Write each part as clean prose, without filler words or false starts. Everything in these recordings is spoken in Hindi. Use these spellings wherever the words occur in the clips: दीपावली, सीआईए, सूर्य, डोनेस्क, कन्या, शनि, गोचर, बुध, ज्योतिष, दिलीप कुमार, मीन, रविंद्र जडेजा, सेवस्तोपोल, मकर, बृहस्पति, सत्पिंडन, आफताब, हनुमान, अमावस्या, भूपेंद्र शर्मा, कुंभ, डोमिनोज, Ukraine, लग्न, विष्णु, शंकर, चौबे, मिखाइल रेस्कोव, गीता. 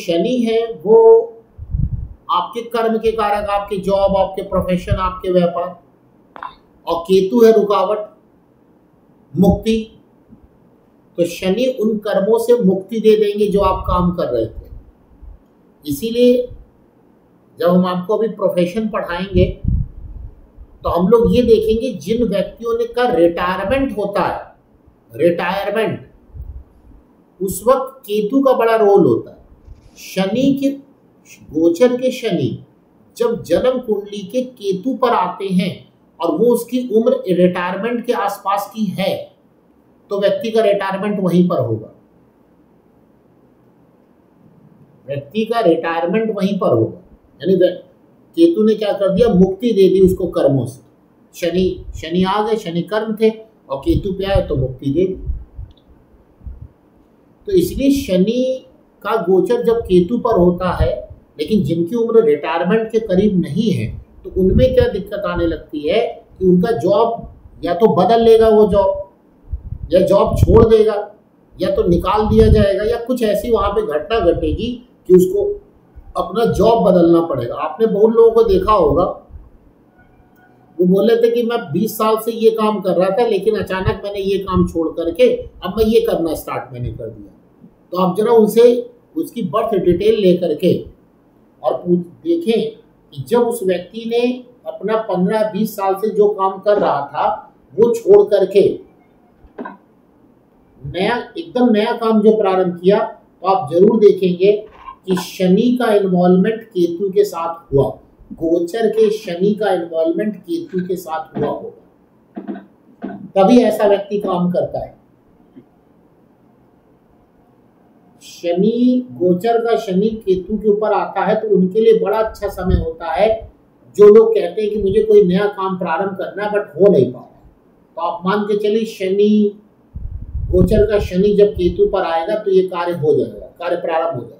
शनि है वो आपके कर्म के कारक, आपके जॉब, आपके प्रोफेशन, आपके व्यापार, और केतु है रुकावट, मुक्ति। तो शनि उन कर्मों से मुक्ति दे देंगे जो आप काम कर रहे थे। इसीलिए जब हम आपको अभी प्रोफेशन पढ़ाएंगे तो हम लोग ये देखेंगे जिन व्यक्तियों ने का रिटायरमेंट होता है, रिटायरमेंट उस वक्त केतु का बड़ा रोल होता है। शनि के गोचर के शनि जब जन्म कुंडली के केतु पर आते हैं और वो उसकी उम्र रिटायरमेंट के आसपास की है तो व्यक्ति का रिटायरमेंट वहीं पर होगा, व्यक्ति का रिटायरमेंट वहीं पर होगा। यानी केतु ने क्या कर दिया, मुक्ति दे दी उसको कर्मों से। शनि आ गए, शनि कर्म थे और केतु पे आए तो मुक्ति दे दी। तो इसलिए शनि का गोचर जब केतु पर होता है, लेकिन जिनकी उम्र रिटायरमेंट के करीब नहीं है तो उनमें क्या दिक्कत आने लगती है कि उनका जॉब या तो बदल लेगा वो जॉब, या जॉब छोड़ देगा, या तो निकाल दिया जाएगा, या कुछ ऐसी वहाँ पे घटना घटेगी कि उसको अपना जॉब बदलना पड़ेगा। आपने बहुत लोगों को देखा होगा वो बोल रहे थे कि मैं 20 साल से ये काम कर रहा था लेकिन अचानक मैंने ये काम छोड़ करके अब मैं ये करना स्टार्ट मैंने कर दिया। तो आप जरा उनसे उसकी बर्थ डिटेल लेकर के और देखें कि जब उस व्यक्ति ने अपना 15-20 साल से जो काम कर रहा था वो छोड़ करके नया एकदम नया काम जो प्रारंभ किया तो आप जरूर देखेंगे कि शनि का इन्वॉल्वमेंट केतु के साथ हुआ, गोचर के शनि का इन्वॉल्वमेंट केतु के साथ हुआ होगा, तभी ऐसा व्यक्ति काम करता है। शनि गोचर का शनि केतु के ऊपर आता है तो उनके लिए बड़ा अच्छा समय होता है। जो लोग कहते हैं कि मुझे कोई नया काम प्रारंभ करना है बट हो नहीं पा रहा, तो आप मान के चलिए शनि गोचर का शनि जब केतु पर आएगा तो ये कार्य हो जाएगा, कार्य प्रारंभ हो जाएगा।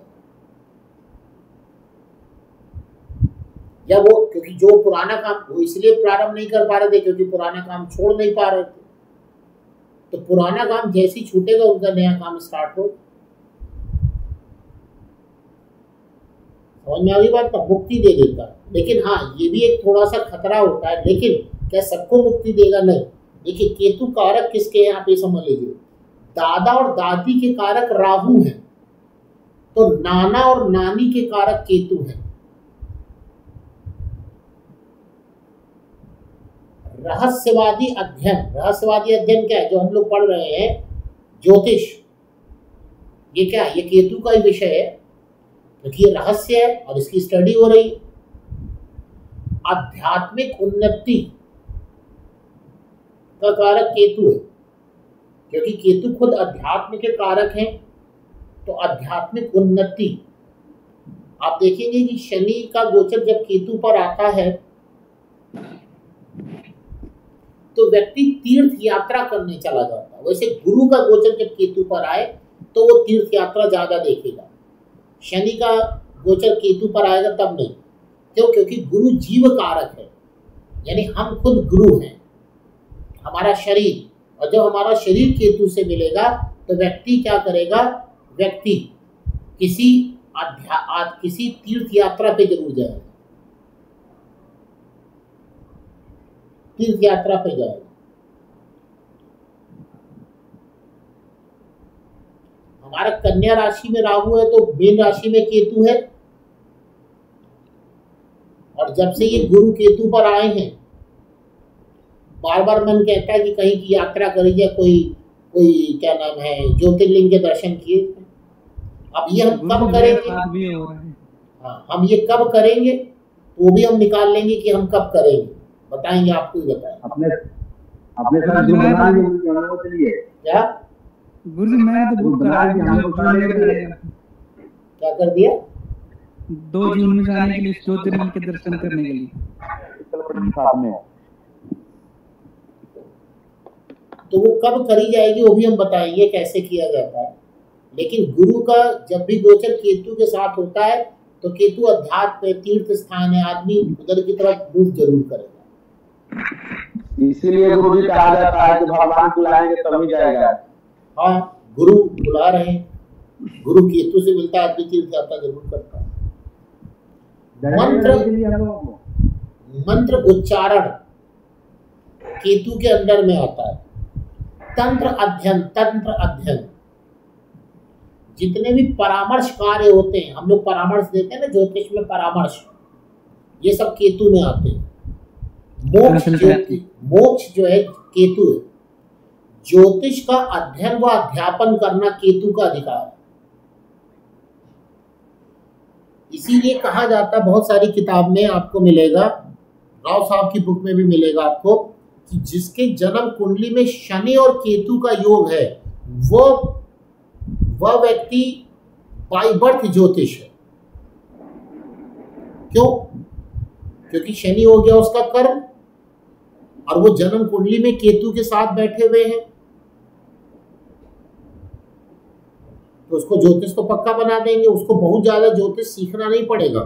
या वो क्योंकि जो पुराना काम वो इसलिए प्रारंभ नहीं कर पा रहे थे क्योंकि पुराना काम छोड़ नहीं पा रहे थे, तो पुराना काम जैसे ही छूटेगा उनका नया काम स्टार्ट हो। समझ में आ गई बात? मुक्ति दे देता है, लेकिन हाँ ये भी एक थोड़ा सा खतरा होता है। लेकिन क्या सबको मुक्ति देगा? नहीं। देखिए केतु कारक किसके हैं आप ये समझ लीजिए, दादा और दादी के कारक राहु हैं, तो नाना और नानी के कारक केतु हैं। रहस्यवादी अध्ययन क्या है जो हम लोग पढ़ रहे हैं ज्योतिष, ये क्या है? ये केतु का ही विषय है क्योंकि ये रहस्य है और इसकी स्टडी हो रही। आध्यात्मिक उन्नति का कारक केतु है क्योंकि केतु खुद अध्यात्म के कारक हैं, तो आध्यात्मिक उन्नति। आप देखेंगे कि शनि का गोचर जब केतु पर आता है तो व्यक्ति तीर्थ यात्रा करने चला जाता है। वैसे गुरु का गोचर जब केतु पर आए तो वो तीर्थ यात्रा ज्यादा देखेगा, शनि का गोचर केतु पर आएगा तब नहीं। क्यों? क्योंकि गुरु जीव कारक है, यानी हम खुद गुरु हैं, हमारा शरीर, और जब हमारा शरीर केतु से मिलेगा तो व्यक्ति क्या करेगा, व्यक्ति किसी तीर्थ यात्रा पे जरूर जाएगा, तीर्थ यात्रा पे जाएगा। हमारा कन्या राशि में राहु है तो मीन राशि में केतु है, और जब से ये गुरु केतु पर आए हैं बार बार मन कहता है कि कहीं की यात्रा करी जाए, कोई क्या नाम है ज्योतिर्लिंग के दर्शन किए। अब ये हम कब करेंगे, हाँ हम ये कब करेंगे वो भी हम निकाल लेंगे कि हम कब करेंगे, बताएंगे आपको ही बताएंगे। क्या गुरु मैं तो क्या कर दिया 2 जून में जाने के लिए, ज्योतिर्लिंग के दर्शन करने के लिए, तो वो कब करी जाएगी वो भी हम बताएंगे कैसे किया जाता है। लेकिन गुरु का जब भी गोचर केतु के साथ होता है तो केतु अध्यात्म तीर्थ स्थान है, आदमी उधर की तरफ मूव जरूर करेगा। इसीलिए गुरु जी कहा जाता है कि भगवान बुलाएंगे तभी जाएगा। हाँ गुरु बुला रहे हैं, गुरु केतु से मिलता है, आपकी तीर्थ यात्रा जरूर करता है। मंत्र उच्चारण केतु के अंदर में आता है। तंत्र अध्ययन जितने भी परामर्श कार्य होते हैं, हम लोग परामर्श देते हैं ना ज्योतिष में, परामर्श ये सब केतु में आते हैं। मोक्ष जो है केतु है। ज्योतिष का अध्ययन व अध्यापन करना केतु का अधिकार है। इसीलिए कहा जाता है, बहुत सारी किताब में आपको मिलेगा, राव साहब की बुक में भी मिलेगा आपको, कि जिसके जन्म कुंडली में शनि और केतु का योग है वह व्यक्ति बाय बर्थ ज्योतिष है। क्यों? क्योंकि शनि हो गया उसका कर्म और वो जन्म कुंडली में केतु के साथ बैठे हुए हैं, तो उसको ज्योतिष तो पक्का बना देंगे। उसको बहुत ज्यादा ज्योतिष सीखना नहीं पड़ेगा,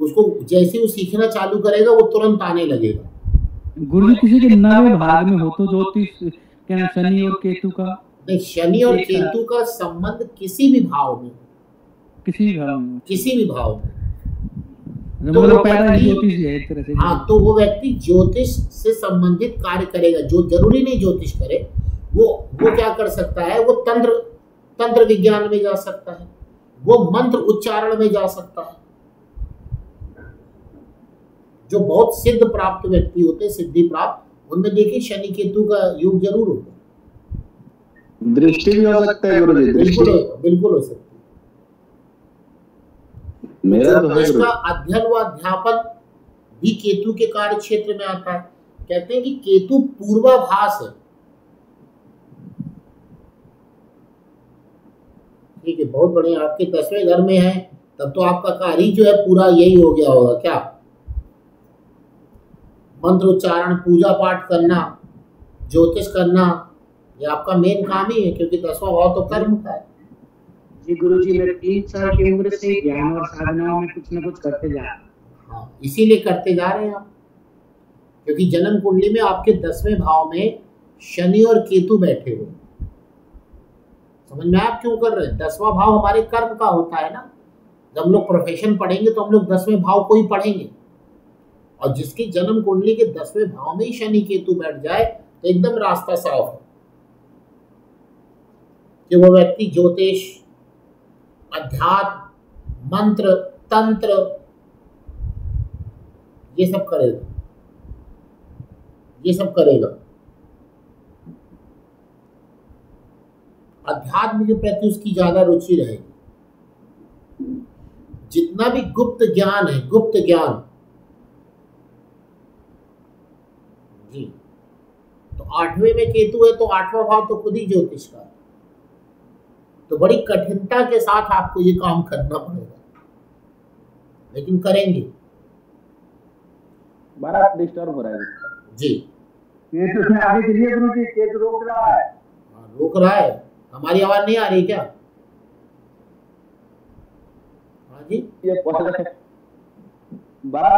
उसको जैसे वो सीखना चालू करेगा वो तुरंत आने लगेगा। गुरु किसी के नवे भाग में हो तो ज्योतिष क्या शनि और केतु का? नहीं, शनि और केतु का संबंध किसी भी भाव में तो वो व्यक्ति, हाँ, तो वो व्यक्ति ज्योतिष से संबंधित कार्य करेगा। जो जरूरी नहीं ज्योतिष करे, वो क्या कर सकता है? वो तंत्र विज्ञान में जा सकता है, वो मंत्र उच्चारण में जा सकता है। जो बहुत सिद्ध प्राप्त व्यक्ति होते हैं, सिद्धि प्राप्त, उनमें देखिए शनि केतु का योग जरूर होगा। दृष्टि भी हो सकता है, बिल्कुल हो सकता है। इसका अध्ययन व अध्यापन भी केतु के कार्य क्षेत्र में आता है। कहते हैं कि केतु पूर्वाभास है। ठीक है, बहुत बढ़िया। आपके 10वें घर में है, तब तो आपका कार्य जो है पूरा यही हो गया होगा। क्या मंत्र उच्चारण, पूजा पाठ करना, ज्योतिष करना, ये आपका मेन काम ही है, क्योंकि 10वां भाव तो कर्म का है। जी गुरुजी, मेरे 3 साल की उम्र से ज्ञान और साधनाओं में कुछ न कुछ करते जा रहे हैं। हाँ, इसीलिए करते जा रहे हैं आप, क्योंकि जन्म कुंडली में आपके 10वें भाव में शनि और केतु बैठे हुए। समझ में आप क्यों कर रहे हैं? 10वां भाव हमारे कर्म का होता है ना। जब हम लोग प्रोफेशन पढ़ेंगे तो हम लोग 10वें भाव को ही पढ़ेंगे, और जिसके जन्म कुंडली के 10वें भाव में ही शनि केतु बैठ जाए तो एकदम रास्ता साफ है कि वो व्यक्ति ज्योतिष, अध्यात्म, मंत्र, तंत्र, ये सब करेगा। अध्यात्म के प्रति उसकी ज्यादा रुचि रहेगी। जितना भी गुप्त ज्ञान है, गुप्त ज्ञान जी, तो 8वें में केतु है तो 8वां भाव तो खुद ही ज्योतिष का है, तो बड़ी कठिनता के साथ आपको ये काम करना पड़ेगा, लेकिन करेंगे। बड़ा डिस्टर्ब हो रहा है जी, केतु आगे के लिए गुरु जी, केतु रोक रहा है। हमारी आवाज नहीं आ रही क्या? हाँ जी, ये बड़ा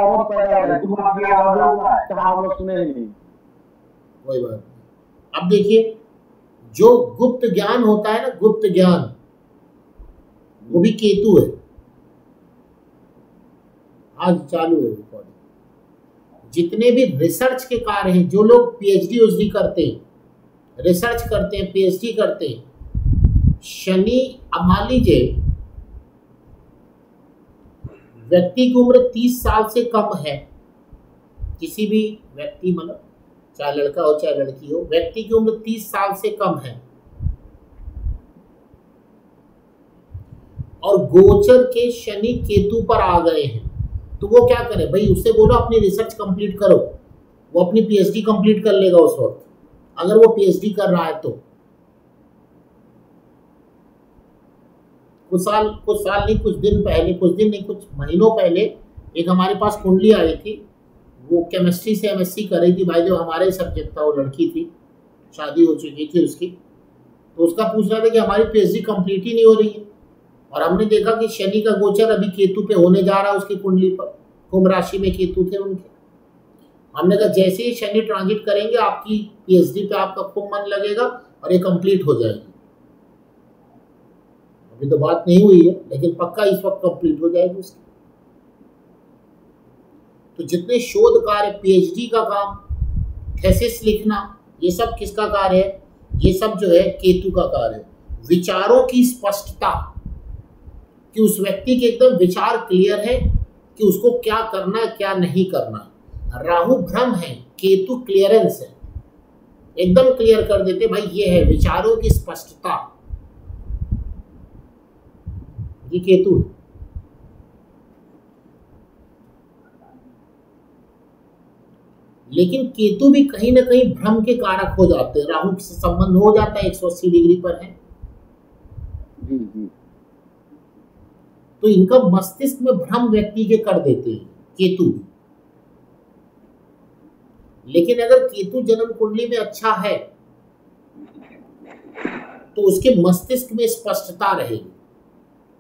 रोक पड़ रहा है, तुम आगे आवाज सुने नहीं। कोई बात नहीं। अब देखिए, जो गुप्त ज्ञान होता है ना, गुप्त ज्ञान, वो भी केतु है। आज चालू है रिकॉर्डिंग। जितने भी रिसर्च के कार्य हैं, जो लोग पीएचडी करते हैं, रिसर्च करते हैं, पीएचडी करते हैं, शनि, अब मान लीजिए व्यक्ति की उम्र 30 साल से कम है, किसी भी व्यक्ति, मतलब चाहे लड़का हो चाहे लड़की हो, व्यक्ति की उम्र 30 साल से कम है, और गोचर के शनि केतु पर आ गए हैं, तो वो क्या करे भाई? उससे बोलो अपनी रिसर्च कंप्लीट करो, वो अपनी पीएचडी कंप्लीट कर लेगा उस वक्त, अगर वो पीएचडी कर रहा है तो। कुछ महीनों पहले एक हमारे पास कुंडली आई थी, वो केमिस्ट्री से एमएससी कर रही थी भाई, जो हमारे सब्जेक्ट था, वो लड़की थी, शादी हो चुकी थी उसकी, तो उसका पूछ रहा था कि हमारी पीएचडी कंप्लीट ही नहीं हो रही है, और हमने देखा कि शनि का गोचर अभी केतु पे होने जा रहा है उसकी कुंडली पर। कुंभ राशि में केतु थे उनके। हमने कहा जैसे ही शनि ट्रांजिट करेंगे आपकी पीएचडी पे आपका खूब मन लगेगा और ये कम्प्लीट हो जाएगी। अभी तो बात नहीं हुई है, लेकिन पक्का इस वक्त कंप्लीट हो जाएगी उसकी। तो जितने शोध कार्य, पीएचडी का काम, थीसिस लिखना, ये सब किसका कार्य है? ये सब जो है केतु का कार्य है। विचारों की स्पष्टता, कि उस व्यक्ति के एकदम विचार क्लियर है कि उसको क्या करना है क्या नहीं करना। राहु भ्रम है, केतु क्लियरेंस है, एकदम क्लियर कर देते भाई ये है। विचारों की स्पष्टता ये केतु है। लेकिन केतु भी कहीं ना कहीं भ्रम के कारक हो जाते हैं, राहु से संबंध हो जाता है, 180 डिग्री पर है। तो इनका मस्तिष्क में भ्रम व्यक्ति के कर देते हैं केतु। लेकिन अगर केतु जन्म कुंडली में अच्छा है तो उसके मस्तिष्क में स्पष्टता रहेगी,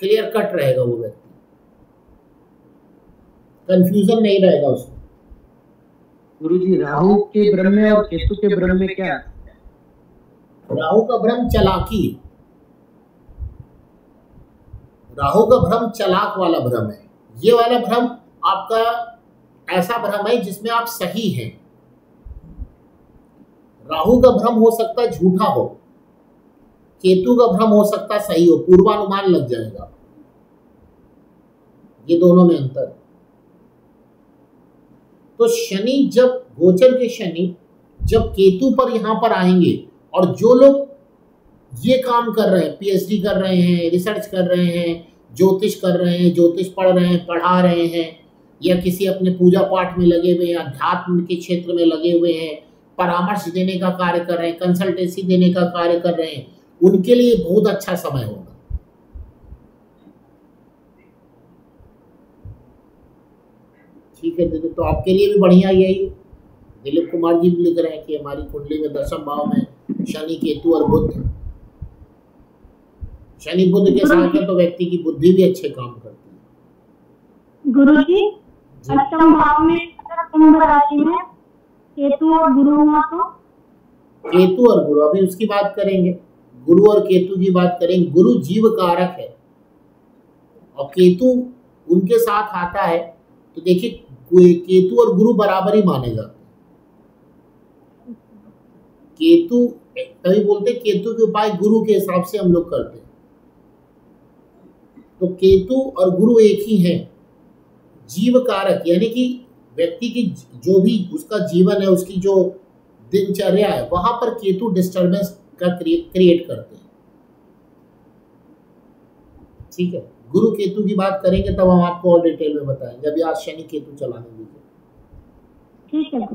क्लियर कट रहेगा वो व्यक्ति, कंफ्यूजन नहीं रहेगा उसमें। गुरुजी, राहु के भ्रम में और केतु के भ्रम में क्या? राहु का भ्रम चालाकी, राहु का भ्रम चालाक वाला भ्रम है। ये वाला भ्रम आपका ऐसा भ्रम है जिसमें आप सही हैं। राहु का भ्रम हो सकता है झूठा हो, केतु का भ्रम हो सकता है सही हो, पूर्वानुमान लग जाएगा। ये दोनों में अंतर। तो शनि जब गोचर के शनि जब केतु पर यहां पर आएंगे, और जो लोग ये काम कर रहे हैं, पीएचडी कर रहे हैं, रिसर्च कर रहे हैं, ज्योतिष कर रहे हैं, ज्योतिष पढ़ रहे हैं, पढ़ा रहे हैं, या किसी अपने पूजा पाठ में लगे हुए हैं, अध्यात्म के क्षेत्र में लगे हुए हैं, परामर्श देने का कार्य कर रहे हैं, कंसल्टेंसी देने का कार्य कर रहे हैं, उनके लिए बहुत अच्छा समय होगा। ठीक है दीदी, तो आपके लिए भी बढ़िया यही। दिलीप कुमार जी भी लिख रहे हैं कि हमारी कुंडली में 10वें भाव में शनि, केतु और बुध, शनि बुध के साथ है तो व्यक्ति की बुद्धि भी अच्छे काम करती है। गुरुजी, अष्टम भाव में अगर कुंभ राशि में केतु और गुरु हुआ तो? केतु और गुरु, अभी उसकी बात करेंगे, गुरु और केतु की बात करेंगे। गुरु जीव कारक है और केतु उनके साथ आता है, तो देखिए केतु और गुरु बराबर ही माने जाते हैं। केतु तभी बोलते केतु के उपाय गुरु के हिसाब से हम लोग करते हैं। तो केतु और गुरु एक ही हैं, जीव कारक, यानी कि व्यक्ति की जो भी उसका जीवन है, उसकी जो दिनचर्या है, वहां पर केतु डिस्टरबेंस का क्रिएट करते हैं। ठीक है, गुरु केतु की बात करेंगे तब हम आपको और डिटेल में बताएंगे, अभी आज शनि केतु चलाने दीजिए। ठीक है,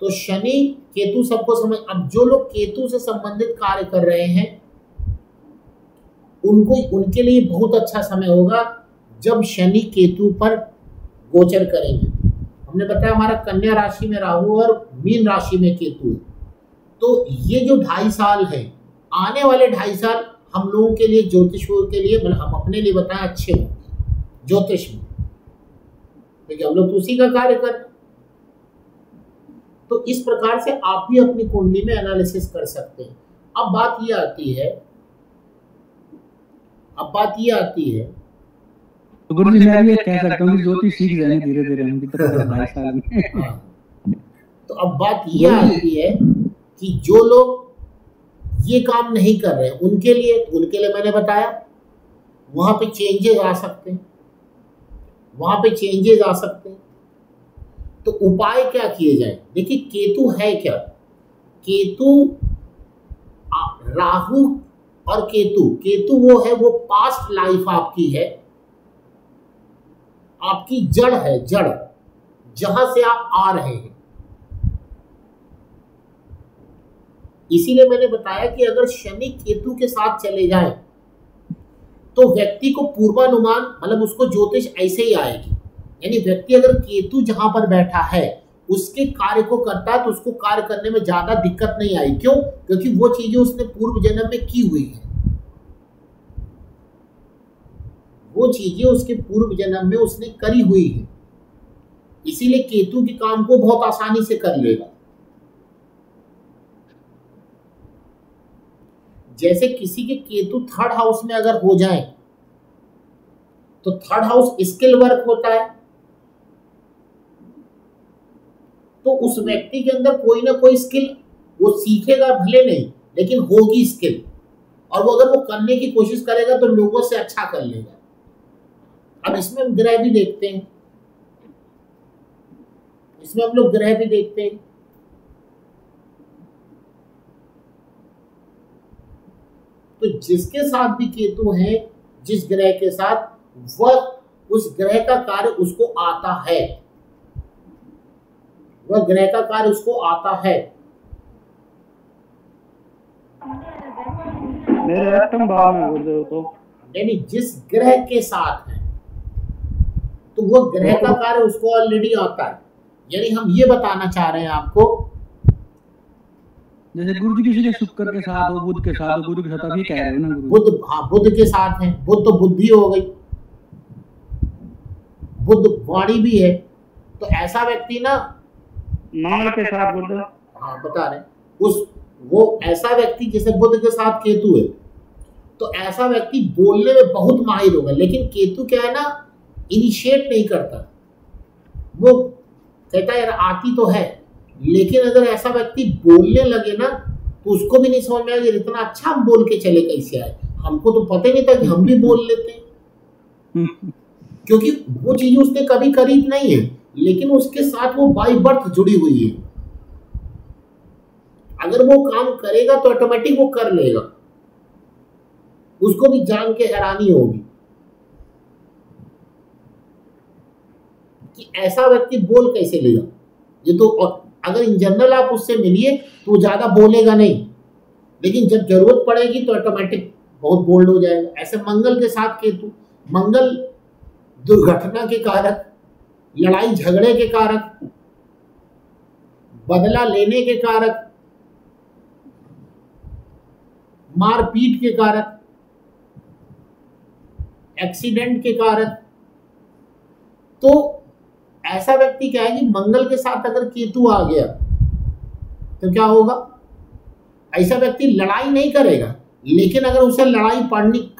तो शनि केतु सबको समझ। अब जो लोग केतु से संबंधित कार्य कर रहे हैं उनको, उनके लिए बहुत अच्छा समय होगा जब शनि केतु पर गोचर करेंगे। हमने बताया हमारा कन्या राशि में राहु और मीन राशि में केतु है। तो ये जो 2.5 साल है, आने वाले 2.5 साल हम लोगों के लिए, ज्योतिषों के लिए, हम अपने लिए बताएं अच्छे होंगे ज्योतिष में, क्योंकि हम लोग उसी का कार्य कर। तो इस प्रकार से आप भी अपनी कुंडली में एनालिसिस कर सकते हैं। अब बात ये आती है गुरु जी, मैं भी कह सकता हूं ज्योतिष सीख जाने धीरे-धीरे हम भी तो 2.5 साल में। तो अब बात ये आती है कि जो लोग ये काम नहीं कर रहे उनके लिए मैंने बताया वहां पे चेंजेस आ सकते हैं, तो उपाय क्या किए जाए। देखिए केतु है क्या? केतु राहु और केतु वो है, वो पास्ट लाइफ आपकी है, आपकी जड़ है, जड़ जहां से आप आ रहे हैं। इसीलिए मैंने बताया कि अगर शनि केतु के साथ चले जाए तो व्यक्ति को पूर्वानुमान, मतलब उसको ज्योतिष ऐसे ही आएगी। यानी व्यक्ति अगर केतु जहां पर बैठा है उसके कार्य को करता है तो उसको कार्य करने में ज्यादा दिक्कत नहीं आई। क्यों? क्योंकि वो चीजें उसने पूर्व जन्म में की हुई है, वो चीजें उसके पूर्व जन्म में उसने करी हुई है, इसीलिए केतु के काम को बहुत आसानी से कर लेगा। जैसे किसी के केतु थर्ड हाउस में अगर हो जाए तो थर्ड हाउस स्किल वर्क होता है, तो उस व्यक्ति के अंदर कोई ना कोई स्किल वो सीखेगा भले नहीं, लेकिन होगी स्किल, और वो अगर वो करने की कोशिश करेगा तो लोगों से अच्छा कर लेगा। अब इसमें हम ग्रह भी देखते हैं, इसमें हम लोग ग्रह भी देखते हैं। तो जिसके साथ भी केतु है, जिस ग्रह के साथ, वह उस ग्रह का कार्य उसको आता है, वह ग्रह का कार्य उसको आता है। मेरे अष्टम भाव में गुरुदेव तो यानी जिस ग्रह के साथ है तो वह ग्रह का कार्य उसको ऑलरेडी आता है। यानी हम ये बताना चाह रहे हैं आपको, जैसे गुरु जी किसी शुक्र के साथ हो, बुध के साथ हो, गुरु के साथ अभी कह रहे हैं ना, बुध के साथ है, बुध तो बुद्धि हो गई, बुध वाणी भी है, तो ऐसा व्यक्ति ना मंगल के साथ गुरु, हाँ बता रहे उस वो ऐसा व्यक्ति जैसे बुध के साथ केतु है, तो ऐसा व्यक्ति बोलने में बहुत माहिर होगा, लेकिन केतु क्या है ना, इनिशिएट नहीं करता, वो कहता है यार आती तो है, लेकिन अगर ऐसा व्यक्ति बोलने लगे ना तो उसको भी नहीं समझ में आएगा इतना अच्छा हम बोल के चले कैसे आए, हमको तो पता नहीं था कि हम भी बोल लेते हैं क्योंकि वो चीजें उसने कभी करी नहीं है, लेकिन उसके साथ वो बाई बर्थ जुड़ी हुई है। अगर वो काम करेगा तो ऑटोमेटिक वो कर लेगा, उसको भी जान के हैरानी होगी कि ऐसा व्यक्ति बोल कैसे लेगा ये। तो अगर इन जनरल आप उससे मिलिए तो वो ज्यादा बोलेगा नहीं, लेकिन जब जरूरत पड़ेगी तो ऑटोमेटिक बहुत बोल्ड हो जाएगा। ऐसे मंगल के साथ केतु, मंगल दुर्घटना के कारक, लड़ाई झगड़े के कारक, बदला लेने के कारक, मारपीट के कारक, एक्सीडेंट के कारक। तो ऐसा व्यक्ति क्या है कि मंगल के साथ अगर केतु आ गया तो क्या होगा, ऐसा व्यक्ति लड़ाई नहीं करेगा, लेकिन अगर उसे लड़ाई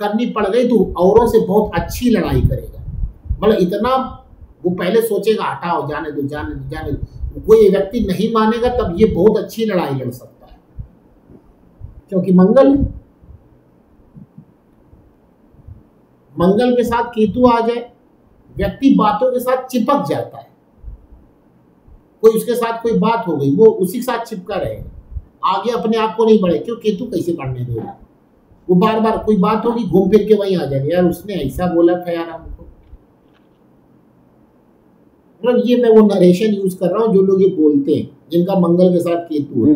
करनी पड़ गई तो औरों से बहुत अच्छी लड़ाई करेगा। मतलब इतना वो पहले सोचेगा हटाओ जाने दो जाने दो जाने दो, कोई व्यक्ति नहीं मानेगा तब ये बहुत अच्छी लड़ाई लड़ सकता, क्योंकि मंगल है। मंगल के साथ केतु आ जाए व्यक्ति बातों के साथ चिपक जाता है, कोई उसके साथ कोई बात हो गई वो उसी के साथ चिपका रहेगा, आगे अपने आप को नहीं बढ़े, क्यों केतु कैसे बढ़ने देगा, वो बार बार कोई बात होगी घूम फिर के वहीं आ जाएगा, यार उसने ऐसा बोला था यार हमको। मतलब ये मैं वो नरेशन यूज कर रहा हूँ जो लोग ये बोलते हैं जिनका मंगल के साथ केतु है,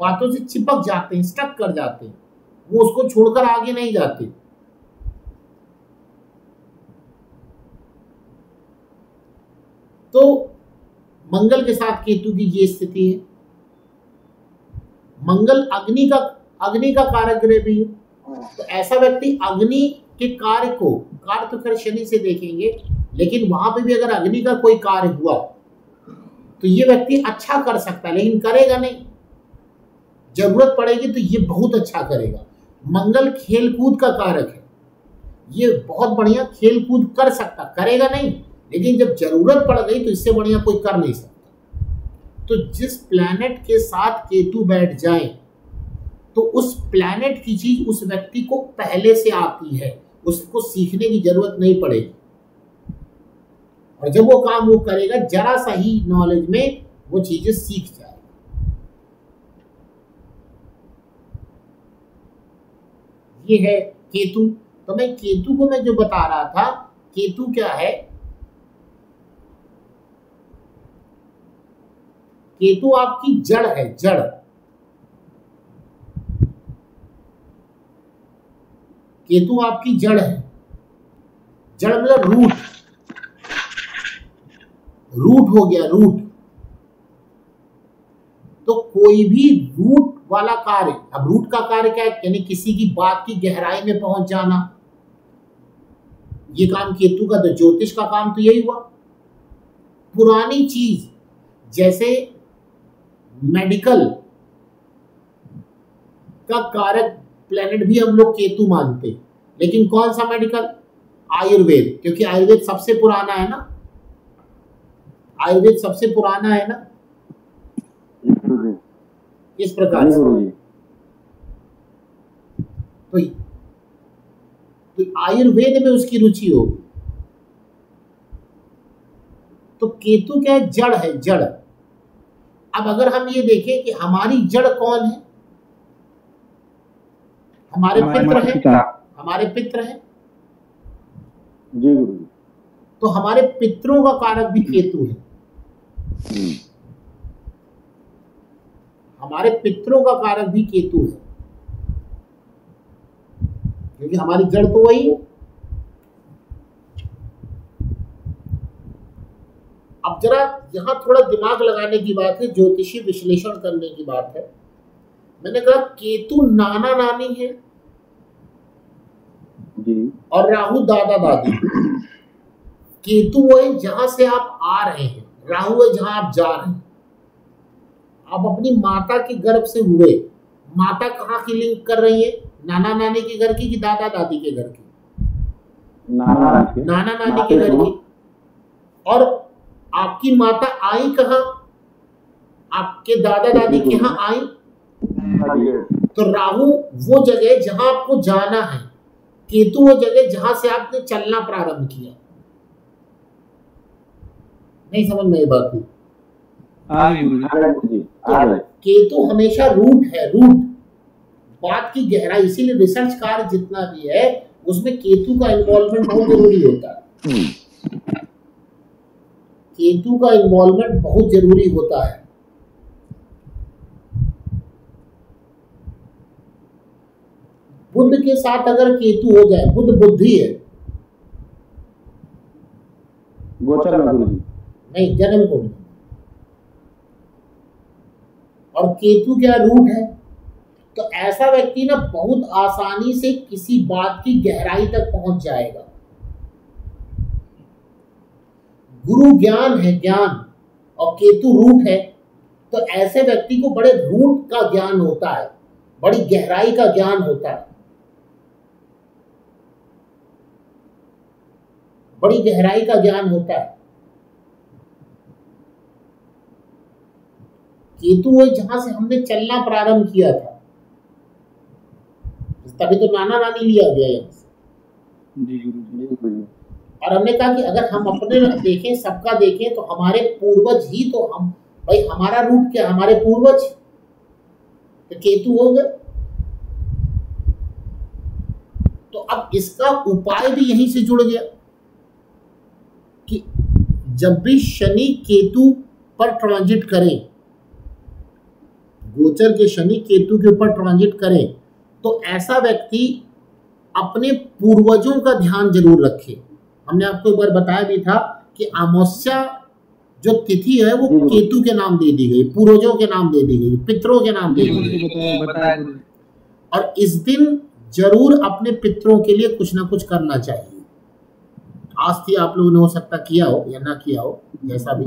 बातों से चिपक जाते हैं, स्टक कर जाते हैं, वो उसको छोड़कर आगे नहीं जाते। तो मंगल के साथ केतु की ये स्थिति है। मंगल अग्नि का कारक ग्रह भी है, तो ऐसा व्यक्ति अग्नि के कार्य को, कार्य तो खैर शनि से देखेंगे, लेकिन वहां पे भी अगर अग्नि का कोई कार्य हुआ तो ये व्यक्ति अच्छा कर सकता है, लेकिन करेगा नहीं, जरूरत पड़ेगी तो ये बहुत अच्छा करेगा। मंगल खेलकूद का कारक है, ये बहुत बढ़िया खेलकूद कर सकता, करेगा नहीं, लेकिन जब जरूरत पड़ गई तो इससे बढ़िया कोई कर नहीं सकता। तो जिस प्लैनेट के साथ केतु बैठ जाए तो उस प्लैनेट की चीज उस व्यक्ति को पहले से आती है, उसको सीखने की जरूरत नहीं पड़ेगी, और जब वो काम वो करेगा जरा सा ही नॉलेज में वो चीजें सीख जाए। ये है केतु। तो मैं केतु को मैं जो बता रहा था, केतु क्या है, केतु आपकी जड़ है, जड़। केतु आपकी जड़ है, जड़ मतलब रूट, रूट हो गया, रूट। तो कोई भी रूट वाला कार्य, अब रूट का कार्य क्या है, यानी किसी की बात की गहराई में पहुंच जाना, ये काम केतु का। तो ज्योतिष का काम तो यही हुआ, पुरानी चीज जैसे मेडिकल का कारक प्लेनेट भी हम लोग केतु मानते, लेकिन कौन सा मेडिकल? आयुर्वेद, क्योंकि आयुर्वेद सबसे पुराना है ना, आयुर्वेद सबसे पुराना है ना। इस प्रकार से तो आयुर्वेद में उसकी रुचि हो। तो केतु क्या है? जड़ है, जड़। अब अगर हम ये देखें कि हमारी जड़ कौन है? हमारे पित्र हैं जी गुरु। तो हमारे पितरों का कारक भी केतु है, हमारे पितरों का कारक भी केतु है, क्योंकि हमारी जड़ तो वही है। अब जरा यहां थोड़ा दिमाग लगाने की बात है, ज्योतिषीय विश्लेषण करने की बात है। मैंने कहा केतु नाना नानी है जी, और राहु दादा दादी। केतु वो है जहां से आप आ रहे हैं, राहु है जहां आप जा रहे हैं। आप अपनी माता के गर्भ से हुए, माता कहाँ की लिंक कर रही है? नाना नानी के घर की कि दादा दादी के घर की? नाना नानी के घर की। और आपकी माता आई कहाँ? आपके दादा दादी के यहाँ आई। तो राहु वो जगह जहां आपको जाना है, केतु वो जगह जहां से आपने चलना प्रारंभ किया। नहीं समझ में ये बात हुई? केतु हमेशा रूट है, रूट बात की गहराई। इसीलिए रिसर्च कार्य जितना भी है उसमें केतु का इन्वॉल्वमेंट बहुत जरूरी होता है, केतु का इन्वॉल्वमेंट बहुत जरूरी होता है। बुध के साथ अगर केतु हो जाए, बुध बुद्धि है गोचर में नहीं, जन्म कुंडली। और केतु क्या रूट है? तो ऐसा व्यक्ति ना बहुत आसानी से किसी बात की गहराई तक पहुंच जाएगा। गुरु ज्ञान है, ज्ञान, और केतु रूट है, तो ऐसे व्यक्ति को बड़े रूट का ज्ञान होता है, बड़ी गहराई का ज्ञान होता है, बड़ी गहराई का ज्ञान होता है। केतु है जहां से हमने चलना प्रारंभ किया था, तभी तो नाना नानी लिया गया यहाँ से। और हमने कहा कि अगर हम अपने देखें, सबका देखें, तो हमारे पूर्वज ही तो हम, भाई हमारा रूट क्या? हमारे पूर्वज। तो केतु हो गए। तो अब इसका उपाय भी यहीं से जुड़ गया कि जब भी शनि केतु पर ट्रांजिट करें, गोचर के शनि केतु के ऊपर ट्रांजिट करें, तो ऐसा व्यक्ति अपने पूर्वजों का ध्यान जरूर रखे। हमने आपको एक बार बताया भी था कि अमावस्या जो तिथि है वो केतु के नाम दे दी गई, पूर्वजों के नाम दे दी गई, पितरों के नाम दे दी गई। और इस दिन जरूर अपने पितरों के लिए कुछ ना कुछ करना चाहिए। आज थी आप लोगों ने हो सकता किया हो या ना किया हो, जैसा भी।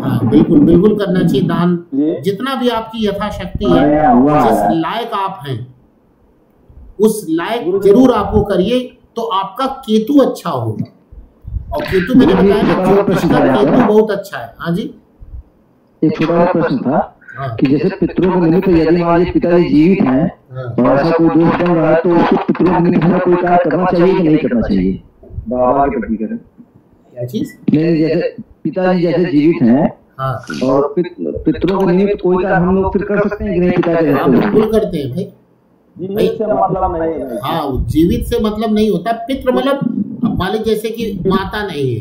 हाँ बिल्कुल बिल्कुल करना चाहिए दान, जितना भी आपकी यथाशक्ति है, जिस लायक आप हैं उस लायक जरूर आपको करिए, तो आपका केतु अच्छा होगा। और केतु मैंने बताया केतु बहुत अच्छा है। हाँ जी, एक छोटा सा प्रश्न था कि जैसे पितरों को मिले, तो यदि हमारे पिताजी जीवित हैं और ऐसा कोई दोष बन रहा है, तो उसको पितरों को मिलने का कोई कार्य करना चाहिए कि नहीं करना चाहिए? बाबा के प्रति करें क्या चीज? जैसे पिताजी जैसे जीवित हैं और पितरों को मिलने कोई कार्य हम लोग फिर कर सकते हैं कि नहीं? पिताजी बिल्कुल करते हैं भाई। जीवित से मतलब नहीं, हाँ जीवित से मतलब नहीं होता। पित्र मतलब मालिक, जैसे की माता नहीं है,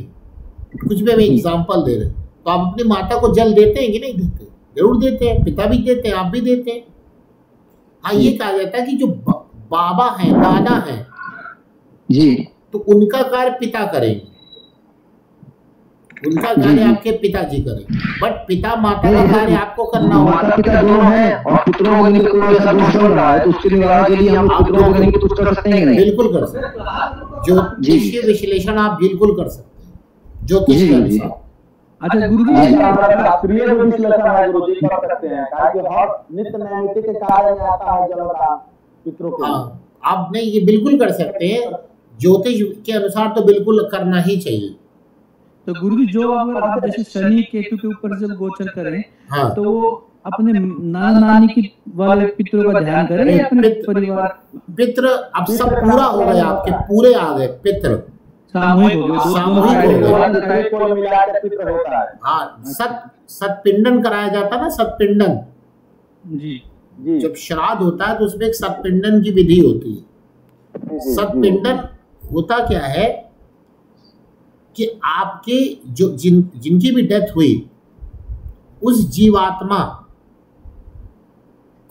कुछ भी एग्जाम्पल दे रहे, तो आप अपनी माता को जल देते हैं कि नहीं देते? जरूर देते हैं, पिता भी देते हैं, आप भी देते हैं। हाँ, ये कहा जाता है कि जो बाबा हैं, दादा हैं जी, तो उनका कार्य पिता करेंगे, उनका कार्य आपके पिताजी करेंगे, बट पिता माता का कार्य आपको करना होगा। पिता दोनों हैं और पुत्रों को नहीं कोई ऐसा दोष चल रहा है, तो उसके निवारण के लिए हम पुत्रों को नहीं कुछ कर सकते हैं? बिल्कुल कर सकते हैं। ज्योतिषीय विश्लेषण आप बिल्कुल कर सकते हैं, ज्योतिष के अनुसार। अच्छा गुरु जी शास्त्रीय ज्योतिष लक्षण है गुरु जी कर सकते हैं कार्य बहुत नित्य नैमित्तिक के कार्य में आता है जलता पितरों को आप नहीं ये बिल्कुल कर सकते हैं ज्योतिष के अनुसार तो बिल्कुल करना ही चाहिए। तो गुरु जी जो अगर आप जैसे शनि केतु के ऊपर जब गोचर करें हाँ। तो वो अपने नाना नानी की वाले पितरों का ध्यान करें अपने परिवार पितर अब सब पूरा हो गया आपके पूरे आ गए पितर सामूहिक हो गए हाँ सत्पिंडन कराया जाता है ना सत्पिंडन जी जब श्राद्ध होता है तो उसमें एक सत्पिंडन की विधि होती है। सत्पिंडन होता क्या है कि आपके जो जिनकी भी डेथ हुई उस जीवात्मा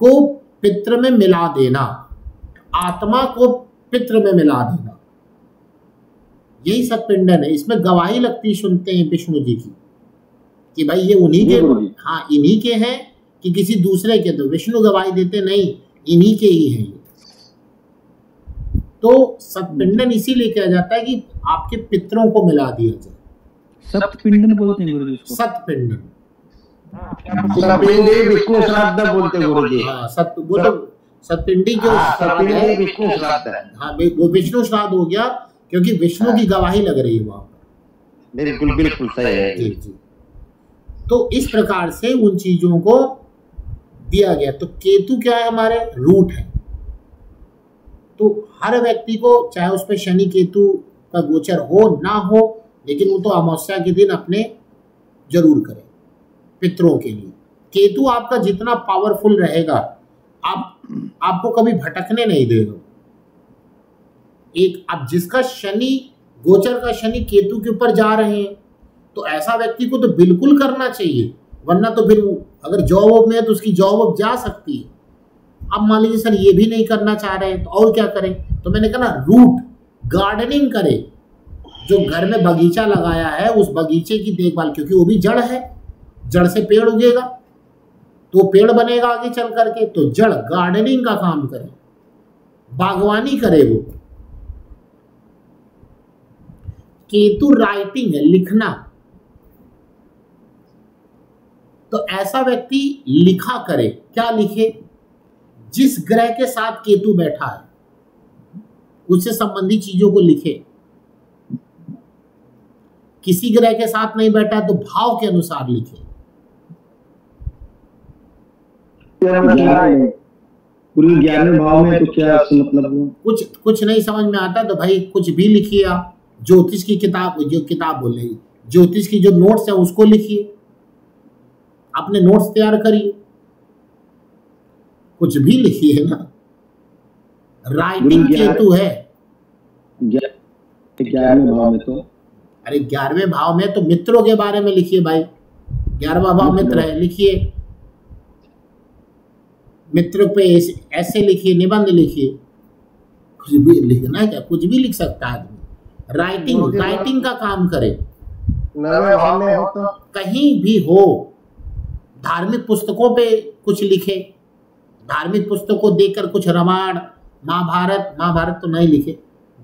को पित्र में मिला देना आत्मा को पित्र में मिला देना यही सत्पिंडन है। इसमें गवाही लगती सुनते हैं विष्णु जी की कि भाई ये उन्हीं के हाँ इन्हीं के हैं कि किसी दूसरे के तो विष्णु गवाही देते नहीं इन्हीं के ही हैं। तो सत्पिंडन इसीलिए किया जाता है कि आपके पितरों को मिला दिया जाए। सत्पिंडन बोलते हैं गुरु जी इसको सत्पिंडन विष्णु श्राद्ध बोलते हैं गुरु जी हाँ सत्पिंडी जो विष्णु श्राद्ध है हाँ वो विष्णु श्राद्ध हो गया क्योंकि विष्णु की गवाही लग रही है वहां पर। बिल्कुल बिल्कुल सही है जी जी। तो इस प्रकार से उन चीजों को दिया गया। तो केतु क्या है हमारे रूट है तो हर व्यक्ति को चाहे उसमें शनि केतु का गोचर हो ना हो लेकिन वो तो अमावस्या के दिन अपने जरूर करें पितरों के लिए। केतु आपका जितना पावरफुल रहेगा आपको कभी भटकने नहीं देगा। एक अब जिसका शनि गोचर का शनि केतु के ऊपर जा रहे हैं तो ऐसा व्यक्ति को तो बिल्कुल करना चाहिए वरना तो फिर अगर जॉब में है तो उसकी जॉब जा सकती है। अब मान लीजिए सर ये भी नहीं करना चाह रहे हैं तो और क्या करें तो मैंने कहा ना रूट गार्डनिंग करें जो घर में बगीचा लगाया है उस बगीचे की देखभाल क्योंकि वो भी जड़ है जड़ से पेड़ उगेगा तो पेड़ बनेगा आगे चल करके। तो जड़ गार्डनिंग का काम करे बागवानी करे। वो केतु राइटिंग है लिखना तो ऐसा व्यक्ति लिखा करे। क्या लिखे जिस ग्रह के साथ केतु बैठा है उससे संबंधित चीजों को लिखे। किसी ग्रह के साथ नहीं बैठा तो भाव के अनुसार लिखे। पूरी 11वें भाव में तो क्या मतलब कुछ नहीं समझ में आता तो भाई कुछ भी लिखिए आप ज्योतिष की किताब जो किताब बोल रही ज्योतिष की जो नोट्स है उसको लिखिए आपने नोट्स तैयार करिए कुछ भी लिखिए ना। राइटिंग केतु है 11वें भाव में तो अरे 11वें भाव में तो मित्रों के बारे में लिखिए भाई 11वां भाव मित्र है लिखिए मित्रों पे ऐसे लिखिए निबंध लिखिए कुछ भी लिखना है क्या कुछ भी लिख सकता है आदमी। राइटिंग का काम करे कहीं भी हो धार्मिक पुस्तकों पे कुछ लिखे धार्मिक पुस्तकों को देखकर कुछ रामायण महाभारत तो नहीं लिखे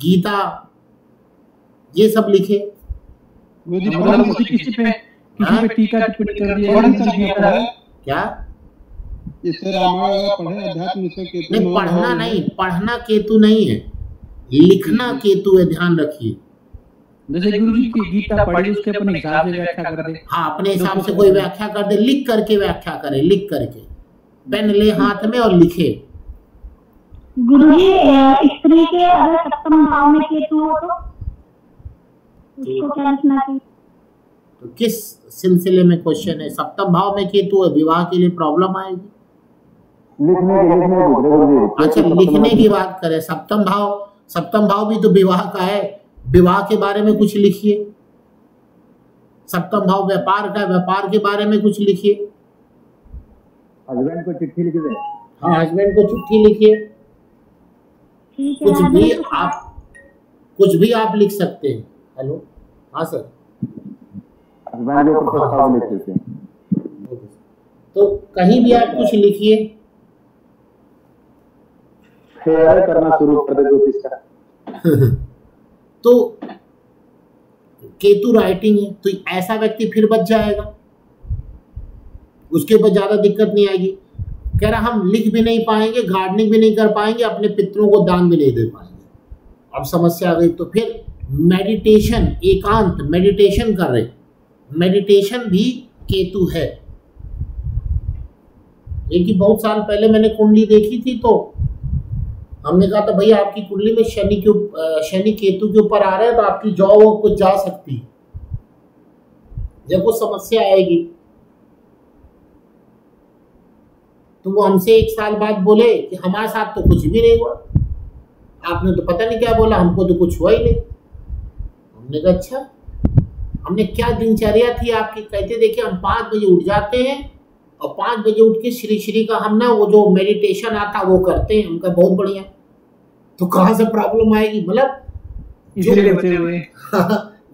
गीता ये सब लिखे। क्या नहीं पढ़ना नहीं पढ़ना केतु नहीं है लिखना केतु है ध्यान रखिए। जैसे गुरु जी की गीता पढ़ी उसके अपने हिसाब से व्याख्या कर दे हाँ अपने हिसाब से कोई व्याख्या कर दे लिख करके व्याख्या करे लिख करके पेन ले हाथ में और लिखे। गुरु जी स्त्री के अगर सप्तम भाव में केतु हो तो उसको क्या लिखना चाहिए तो किस सिलसिले में क्वेश्चन है सप्तम भाव में केतु है विवाह के लिए प्रॉब्लम आएगी। अच्छा लिखने की बात करें सप्तम भाव भी तो विवाह का है विवाह के बारे में कुछ लिखिए। सप्तम भाव व्यापार का व्यापार के बारे में कुछ लिखिए। हस्बैंड को चिट्ठी लिख दे हाँ हस्बैंड को चिट्ठी लिखिए। कुछ भी आप लिख सकते हैं। हेलो हाँ सर हस्बैंड को प्रस्ताव लिख सकते हैं तो कहीं भी आप कुछ लिखिए। करना शुरू कर दे ज्योतिष का तो केतु राइटिंग है, तो ऐसा व्यक्ति फिर बच जाएगा, उसके बाद ज्यादा दिक्कत नहीं आएगी। कह रहा हम लिख भी नहीं पाएंगे, गार्डनिंग भी नहीं कर पाएंगे, अपने पितरों को दान भी नहीं दे पाएंगे। अब समस्या आ गई। तो फिर मेडिटेशन, एकांत मेडिटेशन कर रहे, मेडिटेशन भी केतु है। एक ही बहुत साल पहले मैंने कुंडली देखी थी, तो हमने कहा था भैया आपकी कुंडली में शनि केतु के ऊपर आ रहा है, तो आपकी जॉब कुछ जा सकती है, जब वो समस्या आएगी। तो वो हमसे एक साल बाद बोले कि हमारे साथ तो कुछ भी नहीं हुआ, आपने तो पता नहीं क्या बोला, हमको तो कुछ हुआ ही नहीं। हमने कहा अच्छा, हमने क्या दिनचर्या थी आपकी? कहते देखिए हम 5 बजे उठ जाते हैं और 5 बजे उठ के श्री श्री का हम ना वो जो मेडिटेशन आता वो करते हैं। हमका बहुत बढ़िया, तो कहाँ से प्रॉब्लम आएगी? मतलब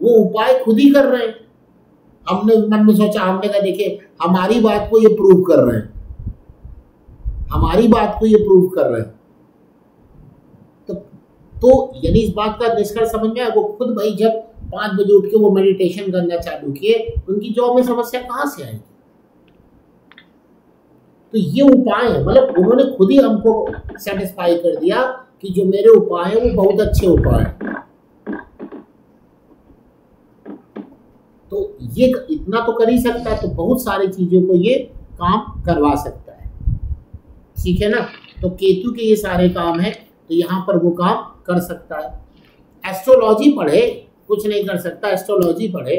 वो उपाय खुद ही कर रहे हैं। हमने मन में सोचा, हमने कहा देखिए हमारी बात को ये प्रूव कर रहे हैं, हमारी बात को ये प्रूव कर रहे हैं। तो यानी इस बात का निष्कर्ष समझ में आया, वो खुद भाई जब 5 बजे उठ के वो मेडिटेशन करना चालू किए, उनकी जॉब में समस्या कहाँ से आएगी? तो ये उपाय है, मतलब उन्होंने खुद ही हमको सेटिस्फाई कर दिया कि जो मेरे उपाय हैं वो बहुत अच्छे उपाय हैं। तो ये इतना तो कर ही सकता है, तो बहुत सारी चीजों को ये काम करवा सकता है, ठीक है ना। तो केतु के ये सारे काम है, तो यहाँ पर वो काम कर सकता है। एस्ट्रोलॉजी पढ़े, कुछ नहीं कर सकता, एस्ट्रोलॉजी पढ़े।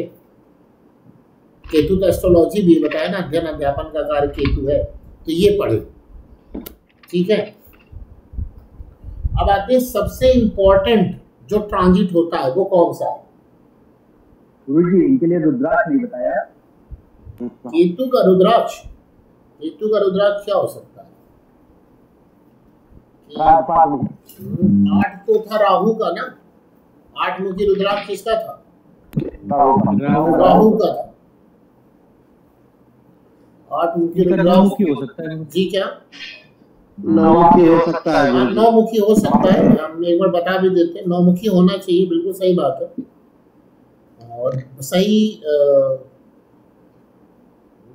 केतु तो एस्ट्रोलॉजी भी बताया ना, अध्ययन अध्यापन का कार्य केतु है, तो ये पढ़े, ठीक है। अब आते हैं सबसे इंपॉर्टेंट जो ट्रांजिट होता है, वो कौन सा है? गुरु जी इनके लिए रुद्राक्ष नहीं बताया। केतु का रुद्राक्ष, केतु का रुद्राक्ष क्या हो सकता है? 8 तो था राहु का ना, 8 मुखी रुद्राक्ष किसका था? राहु का था। 8 मुखी रुद्राक्ष हो सकता है जी, क्या 9 मुखी हो सकता है? 9 मुखी हो सकता है, हम एक बार बता भी देते हैं, 9 मुखी होना चाहिए, बिल्कुल सही बात है। और सही